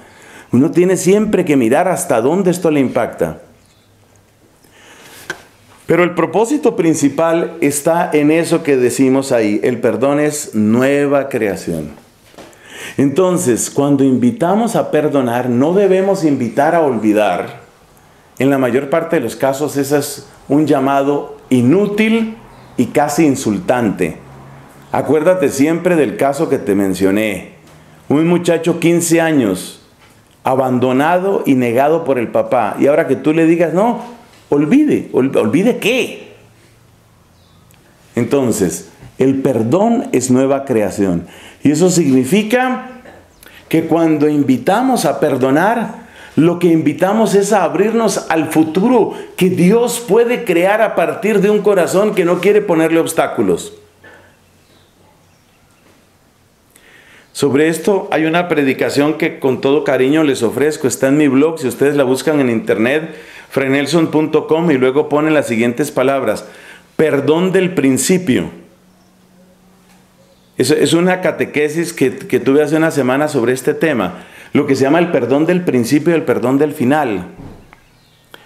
Uno tiene siempre que mirar hasta dónde esto le impacta. Pero el propósito principal está en eso que decimos ahí. El perdón es nueva creación. Entonces, cuando invitamos a perdonar, no debemos invitar a olvidar. En la mayor parte de los casos, eso es un llamado inútil y casi insultante. Acuérdate siempre del caso que te mencioné. Un muchacho 15 años, abandonado y negado por el papá. Y ahora que tú le digas, no... ¿Olvide qué? Entonces, el perdón es nueva creación. Y eso significa que cuando invitamos a perdonar, lo que invitamos es a abrirnos al futuro que Dios puede crear a partir de un corazón que no quiere ponerle obstáculos. Sobre esto hay una predicación que con todo cariño les ofrezco. Está en mi blog, si ustedes la buscan en internet, fraynelson.com, y luego ponen las siguientes palabras: perdón del principio. Es una catequesis que tuve hace una semana sobre este tema. Lo que se llama el perdón del principio y el perdón del final.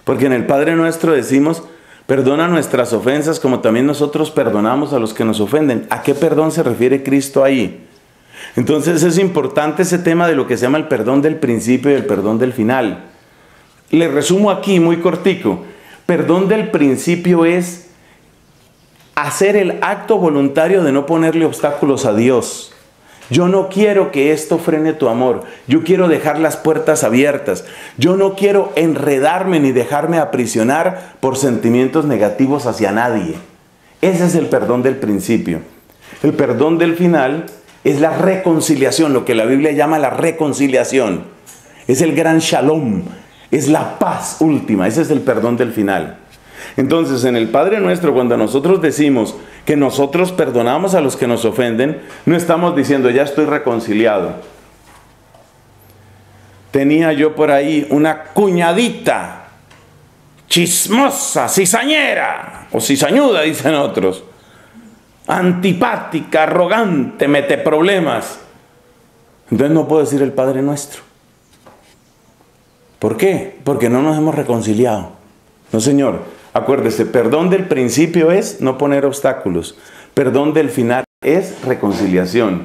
Porque en el Padre Nuestro decimos, perdona nuestras ofensas como también nosotros perdonamos a los que nos ofenden. ¿A qué perdón se refiere Cristo ahí? Entonces es importante ese tema de lo que se llama el perdón del principio y el perdón del final. Le resumo aquí muy cortico. Perdón del principio es hacer el acto voluntario de no ponerle obstáculos a Dios. Yo no quiero que esto frene tu amor. Yo quiero dejar las puertas abiertas. Yo no quiero enredarme ni dejarme aprisionar por sentimientos negativos hacia nadie. Ese es el perdón del principio. El perdón del final es la reconciliación, lo que la Biblia llama la reconciliación. Es el gran shalom, es la paz última, ese es el perdón del final. Entonces, en el Padre Nuestro, cuando nosotros decimos que nosotros perdonamos a los que nos ofenden, no estamos diciendo, ya estoy reconciliado. Tenía yo por ahí una cuñadita chismosa, cizañera, o cizañuda, dicen otros. Antipática, arrogante, mete problemas. Entonces no puedo decir el Padre Nuestro. ¿Por qué? Porque no nos hemos reconciliado. No, señor. Acuérdese, perdón del principio es no poner obstáculos. Perdón del final es reconciliación.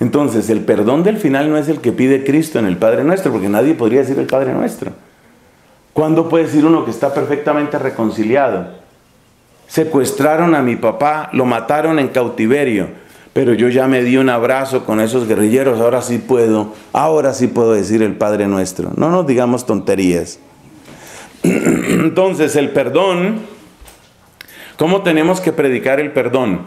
Entonces, el perdón del final no es el que pide Cristo en el Padre Nuestro, porque nadie podría decir el Padre Nuestro. ¿Cuándo puede decir uno que está perfectamente reconciliado? Secuestraron a mi papá, lo mataron en cautiverio, pero yo ya me di un abrazo con esos guerrilleros, ahora sí puedo decir el Padre Nuestro. No nos digamos tonterías. Entonces, el perdón, ¿cómo tenemos que predicar el perdón?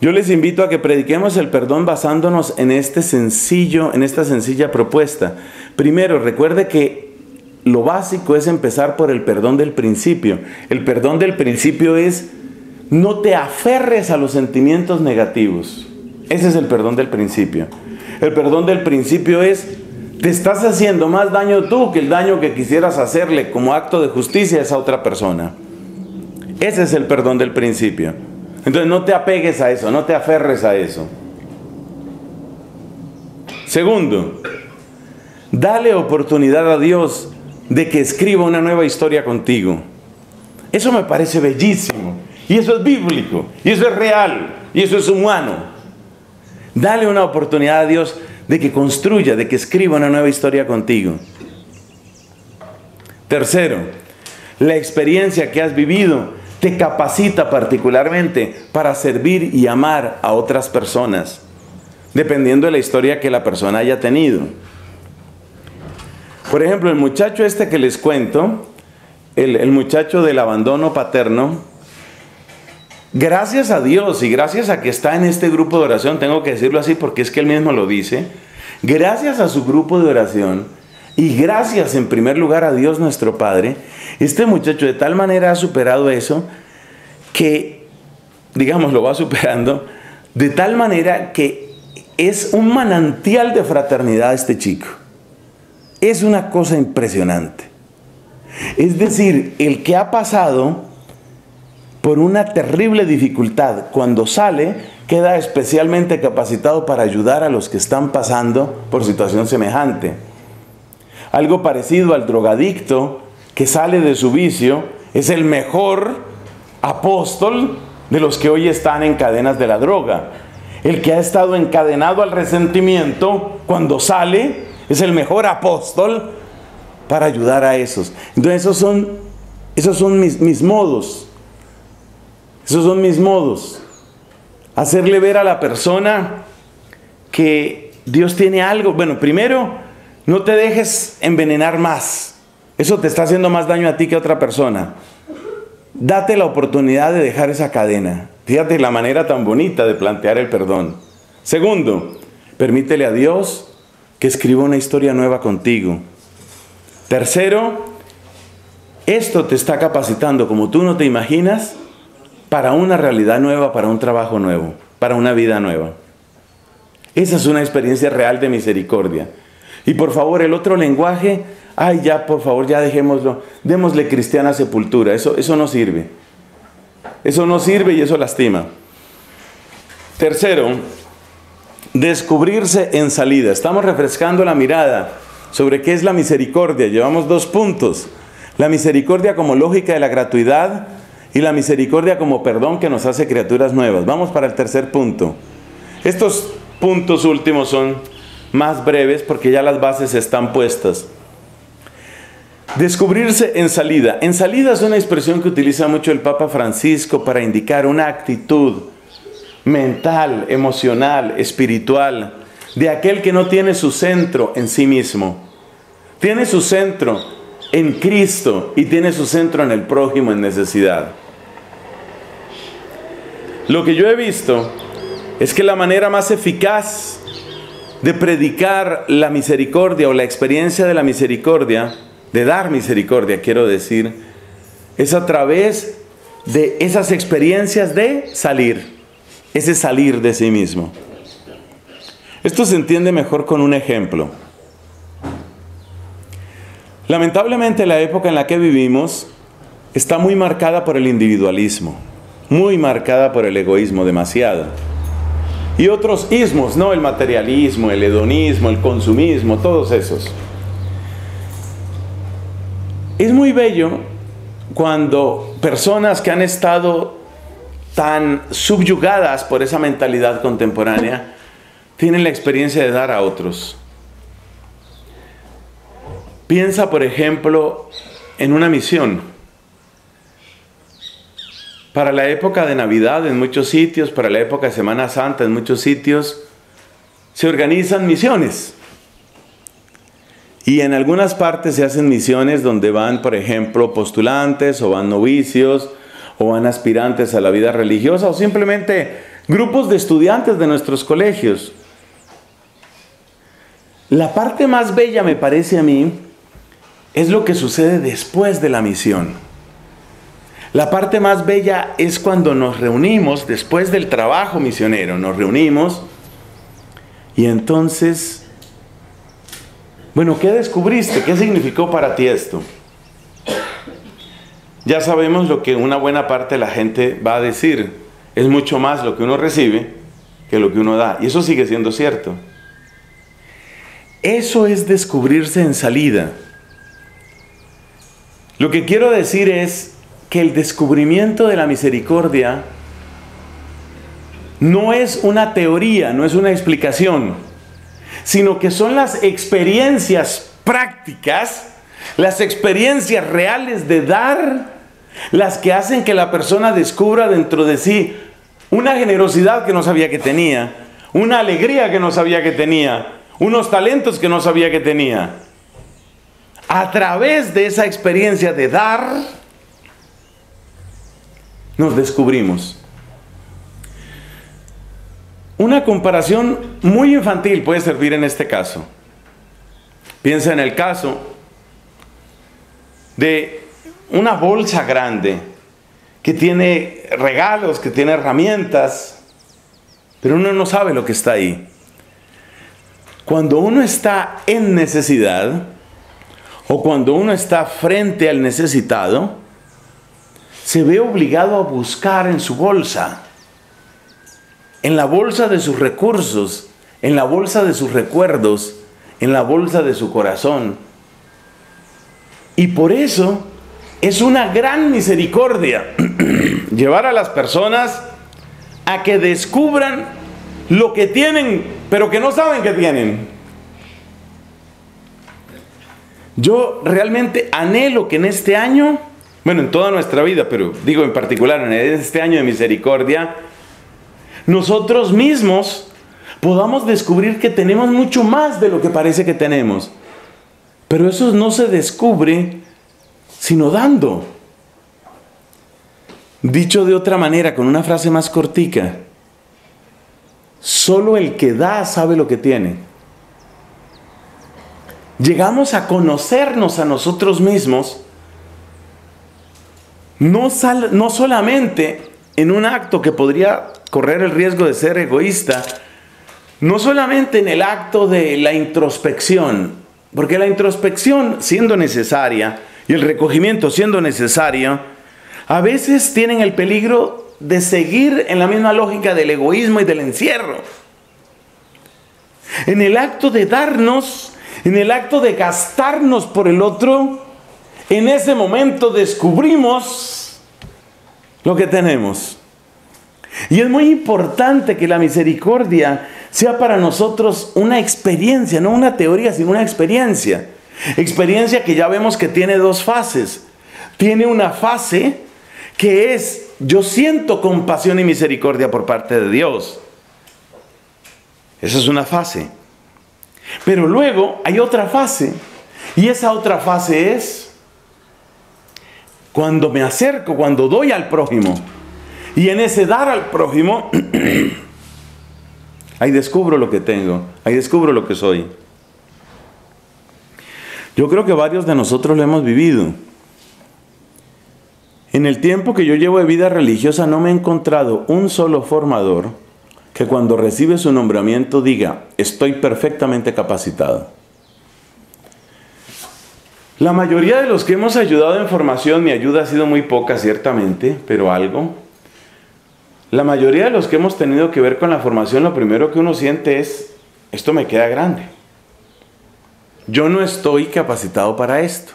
Yo les invito a que prediquemos el perdón basándonos en esta sencilla propuesta. Primero, recuerde que lo básico es empezar por el perdón del principio. El perdón del principio es no te aferres a los sentimientos negativos. Ese es el perdón del principio. El perdón del principio es te estás haciendo más daño tú que el daño que quisieras hacerle como acto de justicia a esa otra persona. Ese es el perdón del principio. Entonces no te apegues a eso, no te aferres a eso. Segundo, dale oportunidad a Dios de que escriba una nueva historia contigo. Eso me parece bellísimo. Y eso es bíblico. Y eso es real. Y eso es humano. Dale una oportunidad a Dios de que construya, de que escriba una nueva historia contigo. Tercero, la experiencia que has vivido te capacita particularmente para servir y amar a otras personas, dependiendo de la historia que la persona haya tenido. Por ejemplo, el muchacho este que les cuento, el muchacho del abandono paterno, gracias a Dios y gracias a que está en este grupo de oración, tengo que decirlo así porque es que él mismo lo dice, gracias a su grupo de oración y gracias en primer lugar a Dios nuestro Padre, este muchacho de tal manera ha superado eso que, digamos, lo va superando, de tal manera que es un manantial de fraternidad este chico. Es una cosa impresionante. Es decir, el que ha pasado por una terrible dificultad, cuando sale, queda especialmente capacitado para ayudar a los que están pasando por situación semejante. Algo parecido al drogadicto que sale de su vicio, es el mejor apóstol de los que hoy están en cadenas de la droga. El que ha estado encadenado al resentimiento, cuando sale, es el mejor apóstol para ayudar a esos. Entonces esos son mis modos. Esos son mis modos. Hacerle ver a la persona que Dios tiene algo. Bueno, primero, no te dejes envenenar más. Eso te está haciendo más daño a ti que a otra persona. Date la oportunidad de dejar esa cadena. Fíjate la manera tan bonita de plantear el perdón. Segundo, permítele a Dios que escriba una historia nueva contigo. Tercero, esto te está capacitando, como tú no te imaginas, para una realidad nueva, para un trabajo nuevo, para una vida nueva. Esa es una experiencia real de misericordia. Y por favor, el otro lenguaje, ay ya, por favor, ya dejémoslo, démosle cristiana sepultura, eso no sirve. Eso no sirve y eso lastima. Tercero, descubrirse en salida. Estamos refrescando la mirada sobre qué es la misericordia. Llevamos 2 puntos. La misericordia como lógica de la gratuidad y la misericordia como perdón que nos hace criaturas nuevas. Vamos para el 3er punto. Estos puntos últimos son más breves porque ya las bases están puestas. Descubrirse en salida. En salida es una expresión que utiliza mucho el Papa Francisco para indicar una actitud mental, emocional, espiritual, de aquel que no tiene su centro en sí mismo. Tiene su centro en Cristo y tiene su centro en el prójimo en necesidad. Lo que yo he visto es que la manera más eficaz de predicar la misericordia o la experiencia de la misericordia, de dar misericordia, quiero decir, es a través de esas experiencias de salir, ese salir de sí mismo. Esto se entiende mejor con un ejemplo. Lamentablemente la época en la que vivimos está muy marcada por el individualismo, muy marcada por el egoísmo, demasiado. Y otros ismos, ¿no? El materialismo, el hedonismo, el consumismo, todos esos. Es muy bello cuando personas que han estado tan subyugadas por esa mentalidad contemporánea tienen la experiencia de dar a otros. Piensa, por ejemplo, en una misión. Para la época de Navidad en muchos sitios, para la época de Semana Santa en muchos sitios, se organizan misiones. Y en algunas partes se hacen misiones donde van, por ejemplo, postulantes, o van novicios, o van aspirantes a la vida religiosa, o simplemente grupos de estudiantes de nuestros colegios. La parte más bella, me parece a mí, es lo que sucede después de la misión. La parte más bella es cuando nos reunimos, después del trabajo misionero, nos reunimos, y entonces, bueno, ¿qué descubriste? ¿Qué significó para ti esto? Ya sabemos lo que una buena parte de la gente va a decir. Es mucho más lo que uno recibe que lo que uno da. Y eso sigue siendo cierto. Eso es descubrirse en salida. Lo que quiero decir es que el descubrimiento de la misericordia no es una teoría, no es una explicación, sino que son las experiencias prácticas, las experiencias reales de dar, las que hacen que la persona descubra dentro de sí una generosidad que no sabía que tenía, una alegría que no sabía que tenía, unos talentos que no sabía que tenía. A través de esa experiencia de dar, nos descubrimos. Una comparación muy infantil puede servir en este caso. Piensa en el caso de una bolsa grande que tiene regalos, que tiene herramientas, pero uno no sabe lo que está ahí. Cuando uno está en necesidad, o cuando uno está frente al necesitado, se ve obligado a buscar en su bolsa, en la bolsa de sus recursos, en la bolsa de sus recuerdos, en la bolsa de su corazón. Y por eso es una gran misericordia llevar a las personas a que descubran lo que tienen, pero que no saben que tienen. Yo realmente anhelo que en este año, bueno, en toda nuestra vida, pero digo en particular en este año de misericordia, nosotros mismos podamos descubrir que tenemos mucho más de lo que parece que tenemos. Pero eso no se descubre sino dando. Dicho de otra manera, con una frase más cortica, solo el que da sabe lo que tiene. Llegamos a conocernos a nosotros mismos, no solamente en un acto que podría correr el riesgo de ser egoísta, no solamente en el acto de la introspección, porque la introspección siendo necesaria y el recogimiento siendo necesario, a veces tienen el peligro de seguir en la misma lógica del egoísmo y del encierro. En el acto de darnos, en el acto de gastarnos por el otro, en ese momento descubrimos lo que tenemos. Y es muy importante que la misericordia sea para nosotros una experiencia, no una teoría, sino una experiencia. Experiencia que ya vemos que tiene dos fases. Tiene una fase que es, yo siento compasión y misericordia por parte de Dios. Esa es una fase. Pero luego hay otra fase. Y esa otra fase es cuando me acerco, cuando doy al prójimo. Y en ese dar al prójimo, ahí descubro lo que tengo, ahí descubro lo que soy. Yo creo que varios de nosotros lo hemos vivido. En el tiempo que yo llevo de vida religiosa no me he encontrado un solo formador que cuando recibe su nombramiento diga, estoy perfectamente capacitado. La mayoría de los que hemos ayudado en formación, mi ayuda ha sido muy poca ciertamente, pero algo. La mayoría de los que hemos tenido que ver con la formación, lo primero que uno siente es, esto me queda grande. Yo no estoy capacitado para esto.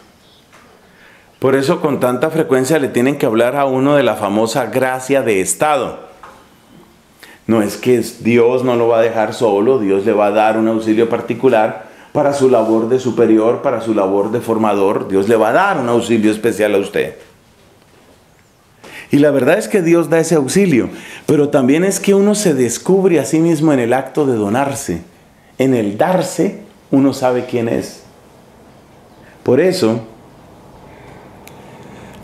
Por eso con tanta frecuencia le tienen que hablar a uno de la famosa gracia de Estado. No es que Dios no lo va a dejar solo, Dios le va a dar un auxilio particular para su labor de superior, para su labor de formador. Dios le va a dar un auxilio especial a usted. Y la verdad es que Dios da ese auxilio, pero también es que uno se descubre a sí mismo en el acto de donarse. En el darse, uno sabe quién es. Por eso,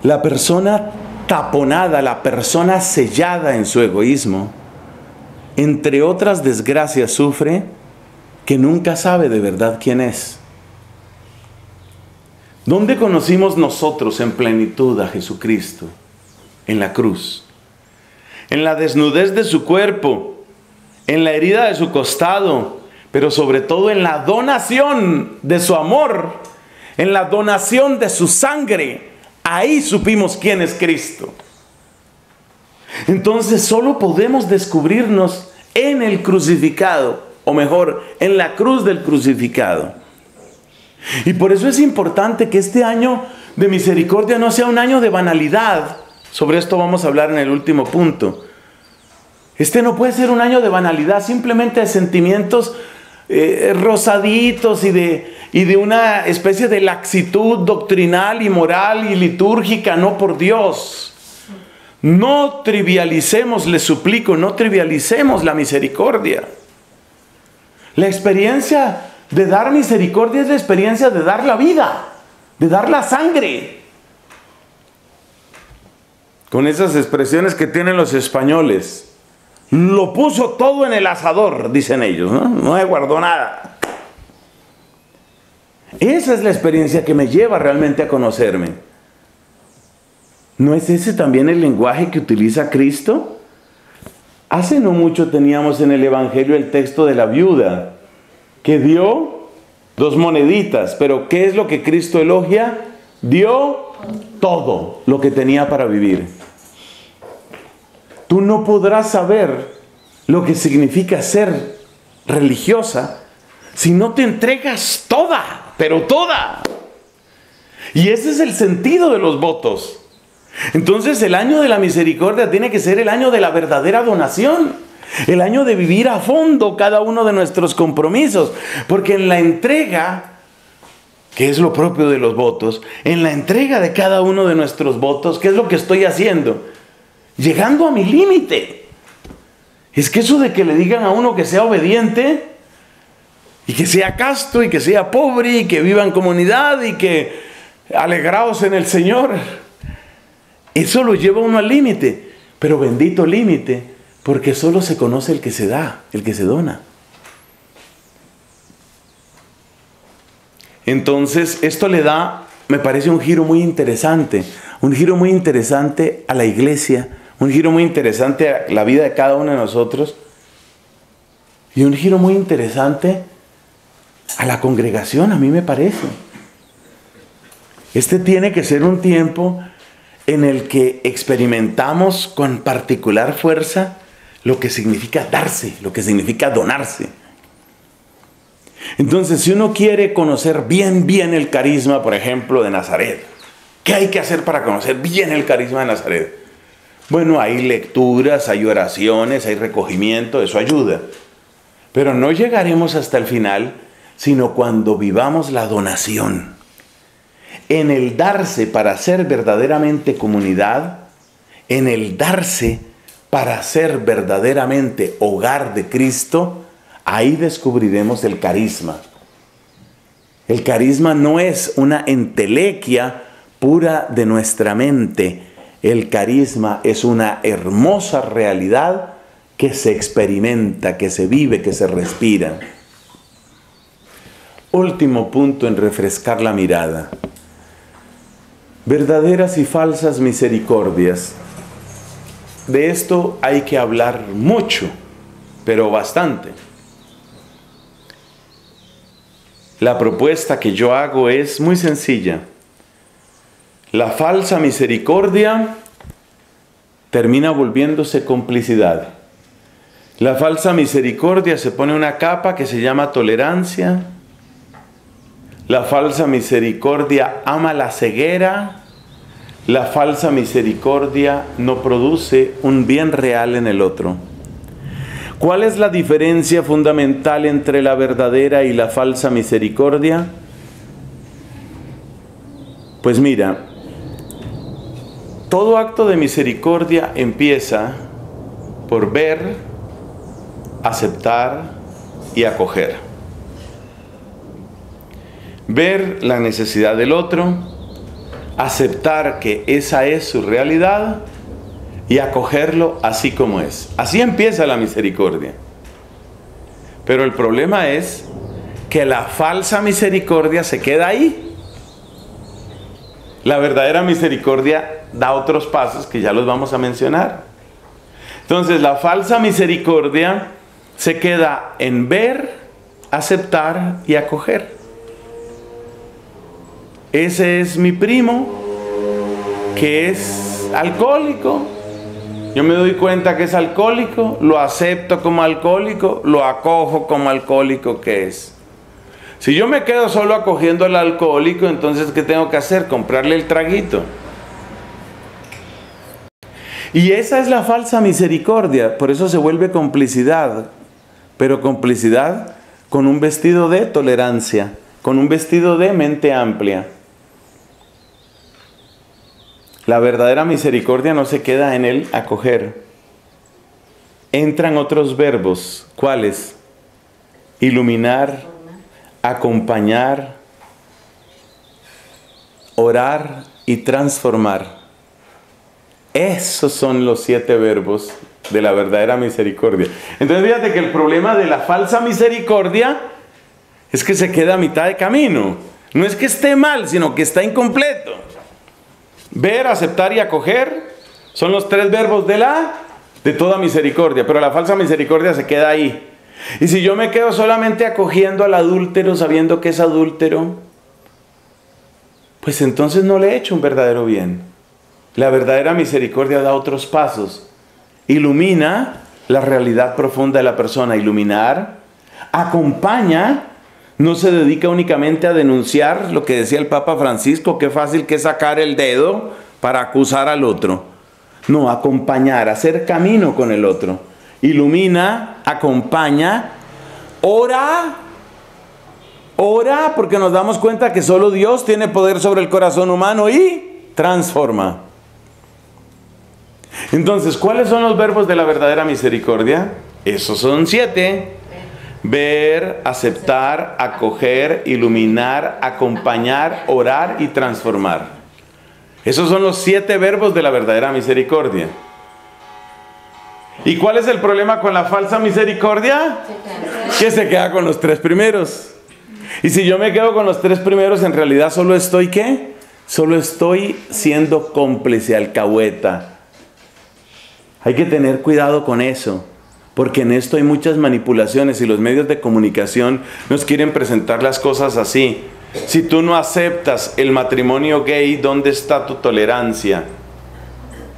la persona taponada, la persona sellada en su egoísmo, entre otras desgracias sufre que nunca sabe de verdad quién es. ¿Dónde conocimos nosotros en plenitud a Jesucristo? En la cruz, en la desnudez de su cuerpo, en la herida de su costado, pero sobre todo en la donación de su amor, en la donación de su sangre. Ahí supimos quién es Cristo. Entonces solo podemos descubrirnos en el crucificado, o mejor, en la cruz del crucificado. Y por eso es importante que este año de misericordia no sea un año de banalidad. Sobre esto vamos a hablar en el último punto. Este no puede ser un año de banalidad, simplemente de sentimientos rosaditos y de una especie de laxitud doctrinal y moral y litúrgica. No, por Dios. No trivialicemos, les suplico, no trivialicemos la misericordia. La experiencia de dar misericordia es la experiencia de dar la vida, de dar la sangre. Con esas expresiones que tienen los españoles. Lo puso todo en el asador, dicen ellos, ¿no? No me guardó nada. Esa es la experiencia que me lleva realmente a conocerme. ¿No es ese también el lenguaje que utiliza Cristo? Hace no mucho teníamos en el Evangelio el texto de la viuda, que dio 2 moneditas, pero ¿qué es lo que Cristo elogia? Dio todo lo que tenía para vivir. Tú no podrás saber lo que significa ser religiosa si no te entregas toda, pero toda. Y ese es el sentido de los votos. Entonces el año de la misericordia tiene que ser el año de la verdadera donación. El año de vivir a fondo cada uno de nuestros compromisos. Porque en la entrega, que es lo propio de los votos, en la entrega de cada uno de nuestros votos, ¿qué es lo que estoy haciendo? Llegando a mi límite. Es que eso de que le digan a uno que sea obediente y que sea casto y que sea pobre y que viva en comunidad y que alegraos en el Señor, eso lo lleva uno al límite, pero bendito límite, porque solo se conoce el que se da, el que se dona. Entonces esto le da, me parece, un giro muy interesante a la iglesia, un giro muy interesante a la vida de cada uno de nosotros y un giro muy interesante a la congregación, a mí me parece. Este tiene que ser un tiempo en el que experimentamos con particular fuerza lo que significa darse, lo que significa donarse. Entonces, si uno quiere conocer bien el carisma, por ejemplo, de Nazaret, ¿qué hay que hacer para conocer bien el carisma de Nazaret? Bueno, hay lecturas, hay oraciones, hay recogimiento, eso ayuda. Pero no llegaremos hasta el final, sino cuando vivamos la donación. En el darse para ser verdaderamente comunidad, en el darse para ser verdaderamente hogar de Cristo, ahí descubriremos el carisma. El carisma no es una entelequia pura de nuestra mente. El carisma es una hermosa realidad que se experimenta, que se vive, que se respira. Último punto en refrescar la mirada. Verdaderas y falsas misericordias. De esto hay que hablar mucho, pero bastante. La propuesta que yo hago es muy sencilla. La falsa misericordia termina volviéndose complicidad. La falsa misericordia se pone una capa que se llama tolerancia. La falsa misericordia ama la ceguera. La falsa misericordia no produce un bien real en el otro. ¿Cuál es la diferencia fundamental entre la verdadera y la falsa misericordia? Pues mira, todo acto de misericordia empieza por ver, aceptar y acoger. Ver la necesidad del otro, aceptar que esa es su realidad y acogerlo así como es. Así empieza la misericordia. Pero el problema es que la falsa misericordia se queda ahí. La verdadera misericordia da otros pasos que ya los vamos a mencionar. Entonces, la falsa misericordia se queda en ver, aceptar y acoger. Ese es mi primo, que es alcohólico. Yo me doy cuenta que es alcohólico, lo acepto como alcohólico, lo acojo como alcohólico que es. Si yo me quedo solo acogiendo al alcohólico, entonces ¿qué tengo que hacer? Comprarle el traguito. Y esa es la falsa misericordia, por eso se vuelve complicidad, pero complicidad con un vestido de tolerancia, con un vestido de mente amplia. La verdadera misericordia no se queda en el acoger. Entran otros verbos, ¿cuáles? Iluminar, acompañar, orar y transformar. Esos son los 7 verbos de la verdadera misericordia. Entonces fíjate que el problema de la falsa misericordia es que se queda a mitad de camino. No es que esté mal, sino que está incompleto. Ver, aceptar y acoger son los 3 verbos de toda misericordia, pero la falsa misericordia se queda ahí. Y si yo me quedo solamente acogiendo al adúltero, sabiendo que es adúltero, pues entonces no le he hecho un verdadero bien. La verdadera misericordia da otros pasos. Ilumina la realidad profunda de la persona. Iluminar, acompaña, no se dedica únicamente a denunciar lo que decía el Papa Francisco, qué fácil que es sacar el dedo para acusar al otro. No, acompañar, hacer camino con el otro. Ilumina, acompaña, ora, ora, porque nos damos cuenta que solo Dios tiene poder sobre el corazón humano y transforma. Entonces, ¿cuáles son los verbos de la verdadera misericordia? Esos son 7. Ver, aceptar, acoger, iluminar, acompañar, orar y transformar. Esos son los 7 verbos de la verdadera misericordia. ¿Y cuál es el problema con la falsa misericordia? Que se queda con los 3 primeros. Y si yo me quedo con los 3 primeros, en realidad solo estoy, ¿qué? Solo estoy siendo cómplice, alcahueta. Hay que tener cuidado con eso, porque en esto hay muchas manipulaciones y los medios de comunicación nos quieren presentar las cosas así. Si tú no aceptas el matrimonio gay, ¿dónde está tu tolerancia?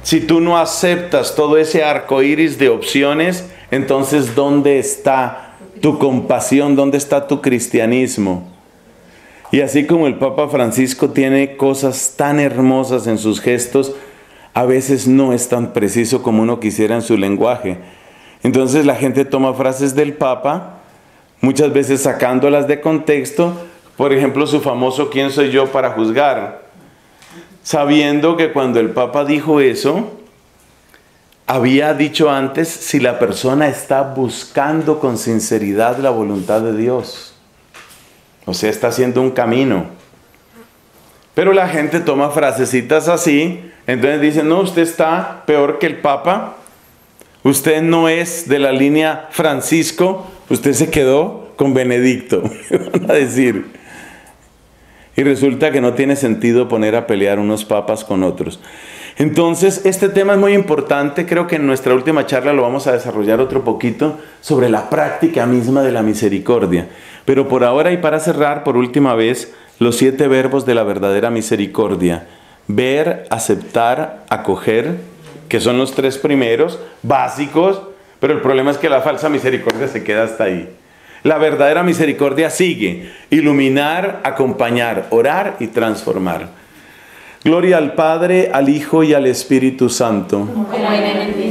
Si tú no aceptas todo ese arco iris de opciones, entonces ¿dónde está tu compasión? ¿Dónde está tu cristianismo? Y así como el Papa Francisco tiene cosas tan hermosas en sus gestos, a veces no es tan preciso como uno quisiera en su lenguaje. Entonces la gente toma frases del Papa, muchas veces sacándolas de contexto, por ejemplo su famoso ¿quién soy yo para juzgar? Sabiendo que cuando el Papa dijo eso, había dicho antes si la persona está buscando con sinceridad la voluntad de Dios. O sea, está haciendo un camino. Pero la gente toma frasecitas así, entonces dicen, no, usted está peor que el Papa, usted no es de la línea Francisco, usted se quedó con Benedicto, me van a decir. Y resulta que no tiene sentido poner a pelear unos papas con otros. Entonces, este tema es muy importante, creo que en nuestra última charla lo vamos a desarrollar otro poquito sobre la práctica misma de la misericordia. Pero por ahora y para cerrar, por última vez, los 7 verbos de la verdadera misericordia. Ver, aceptar, acoger, que son los 3 primeros, básicos, pero el problema es que la falsa misericordia se queda hasta ahí. La verdadera misericordia sigue. Iluminar, acompañar, orar y transformar. Gloria al Padre, al Hijo y al Espíritu Santo. Amén.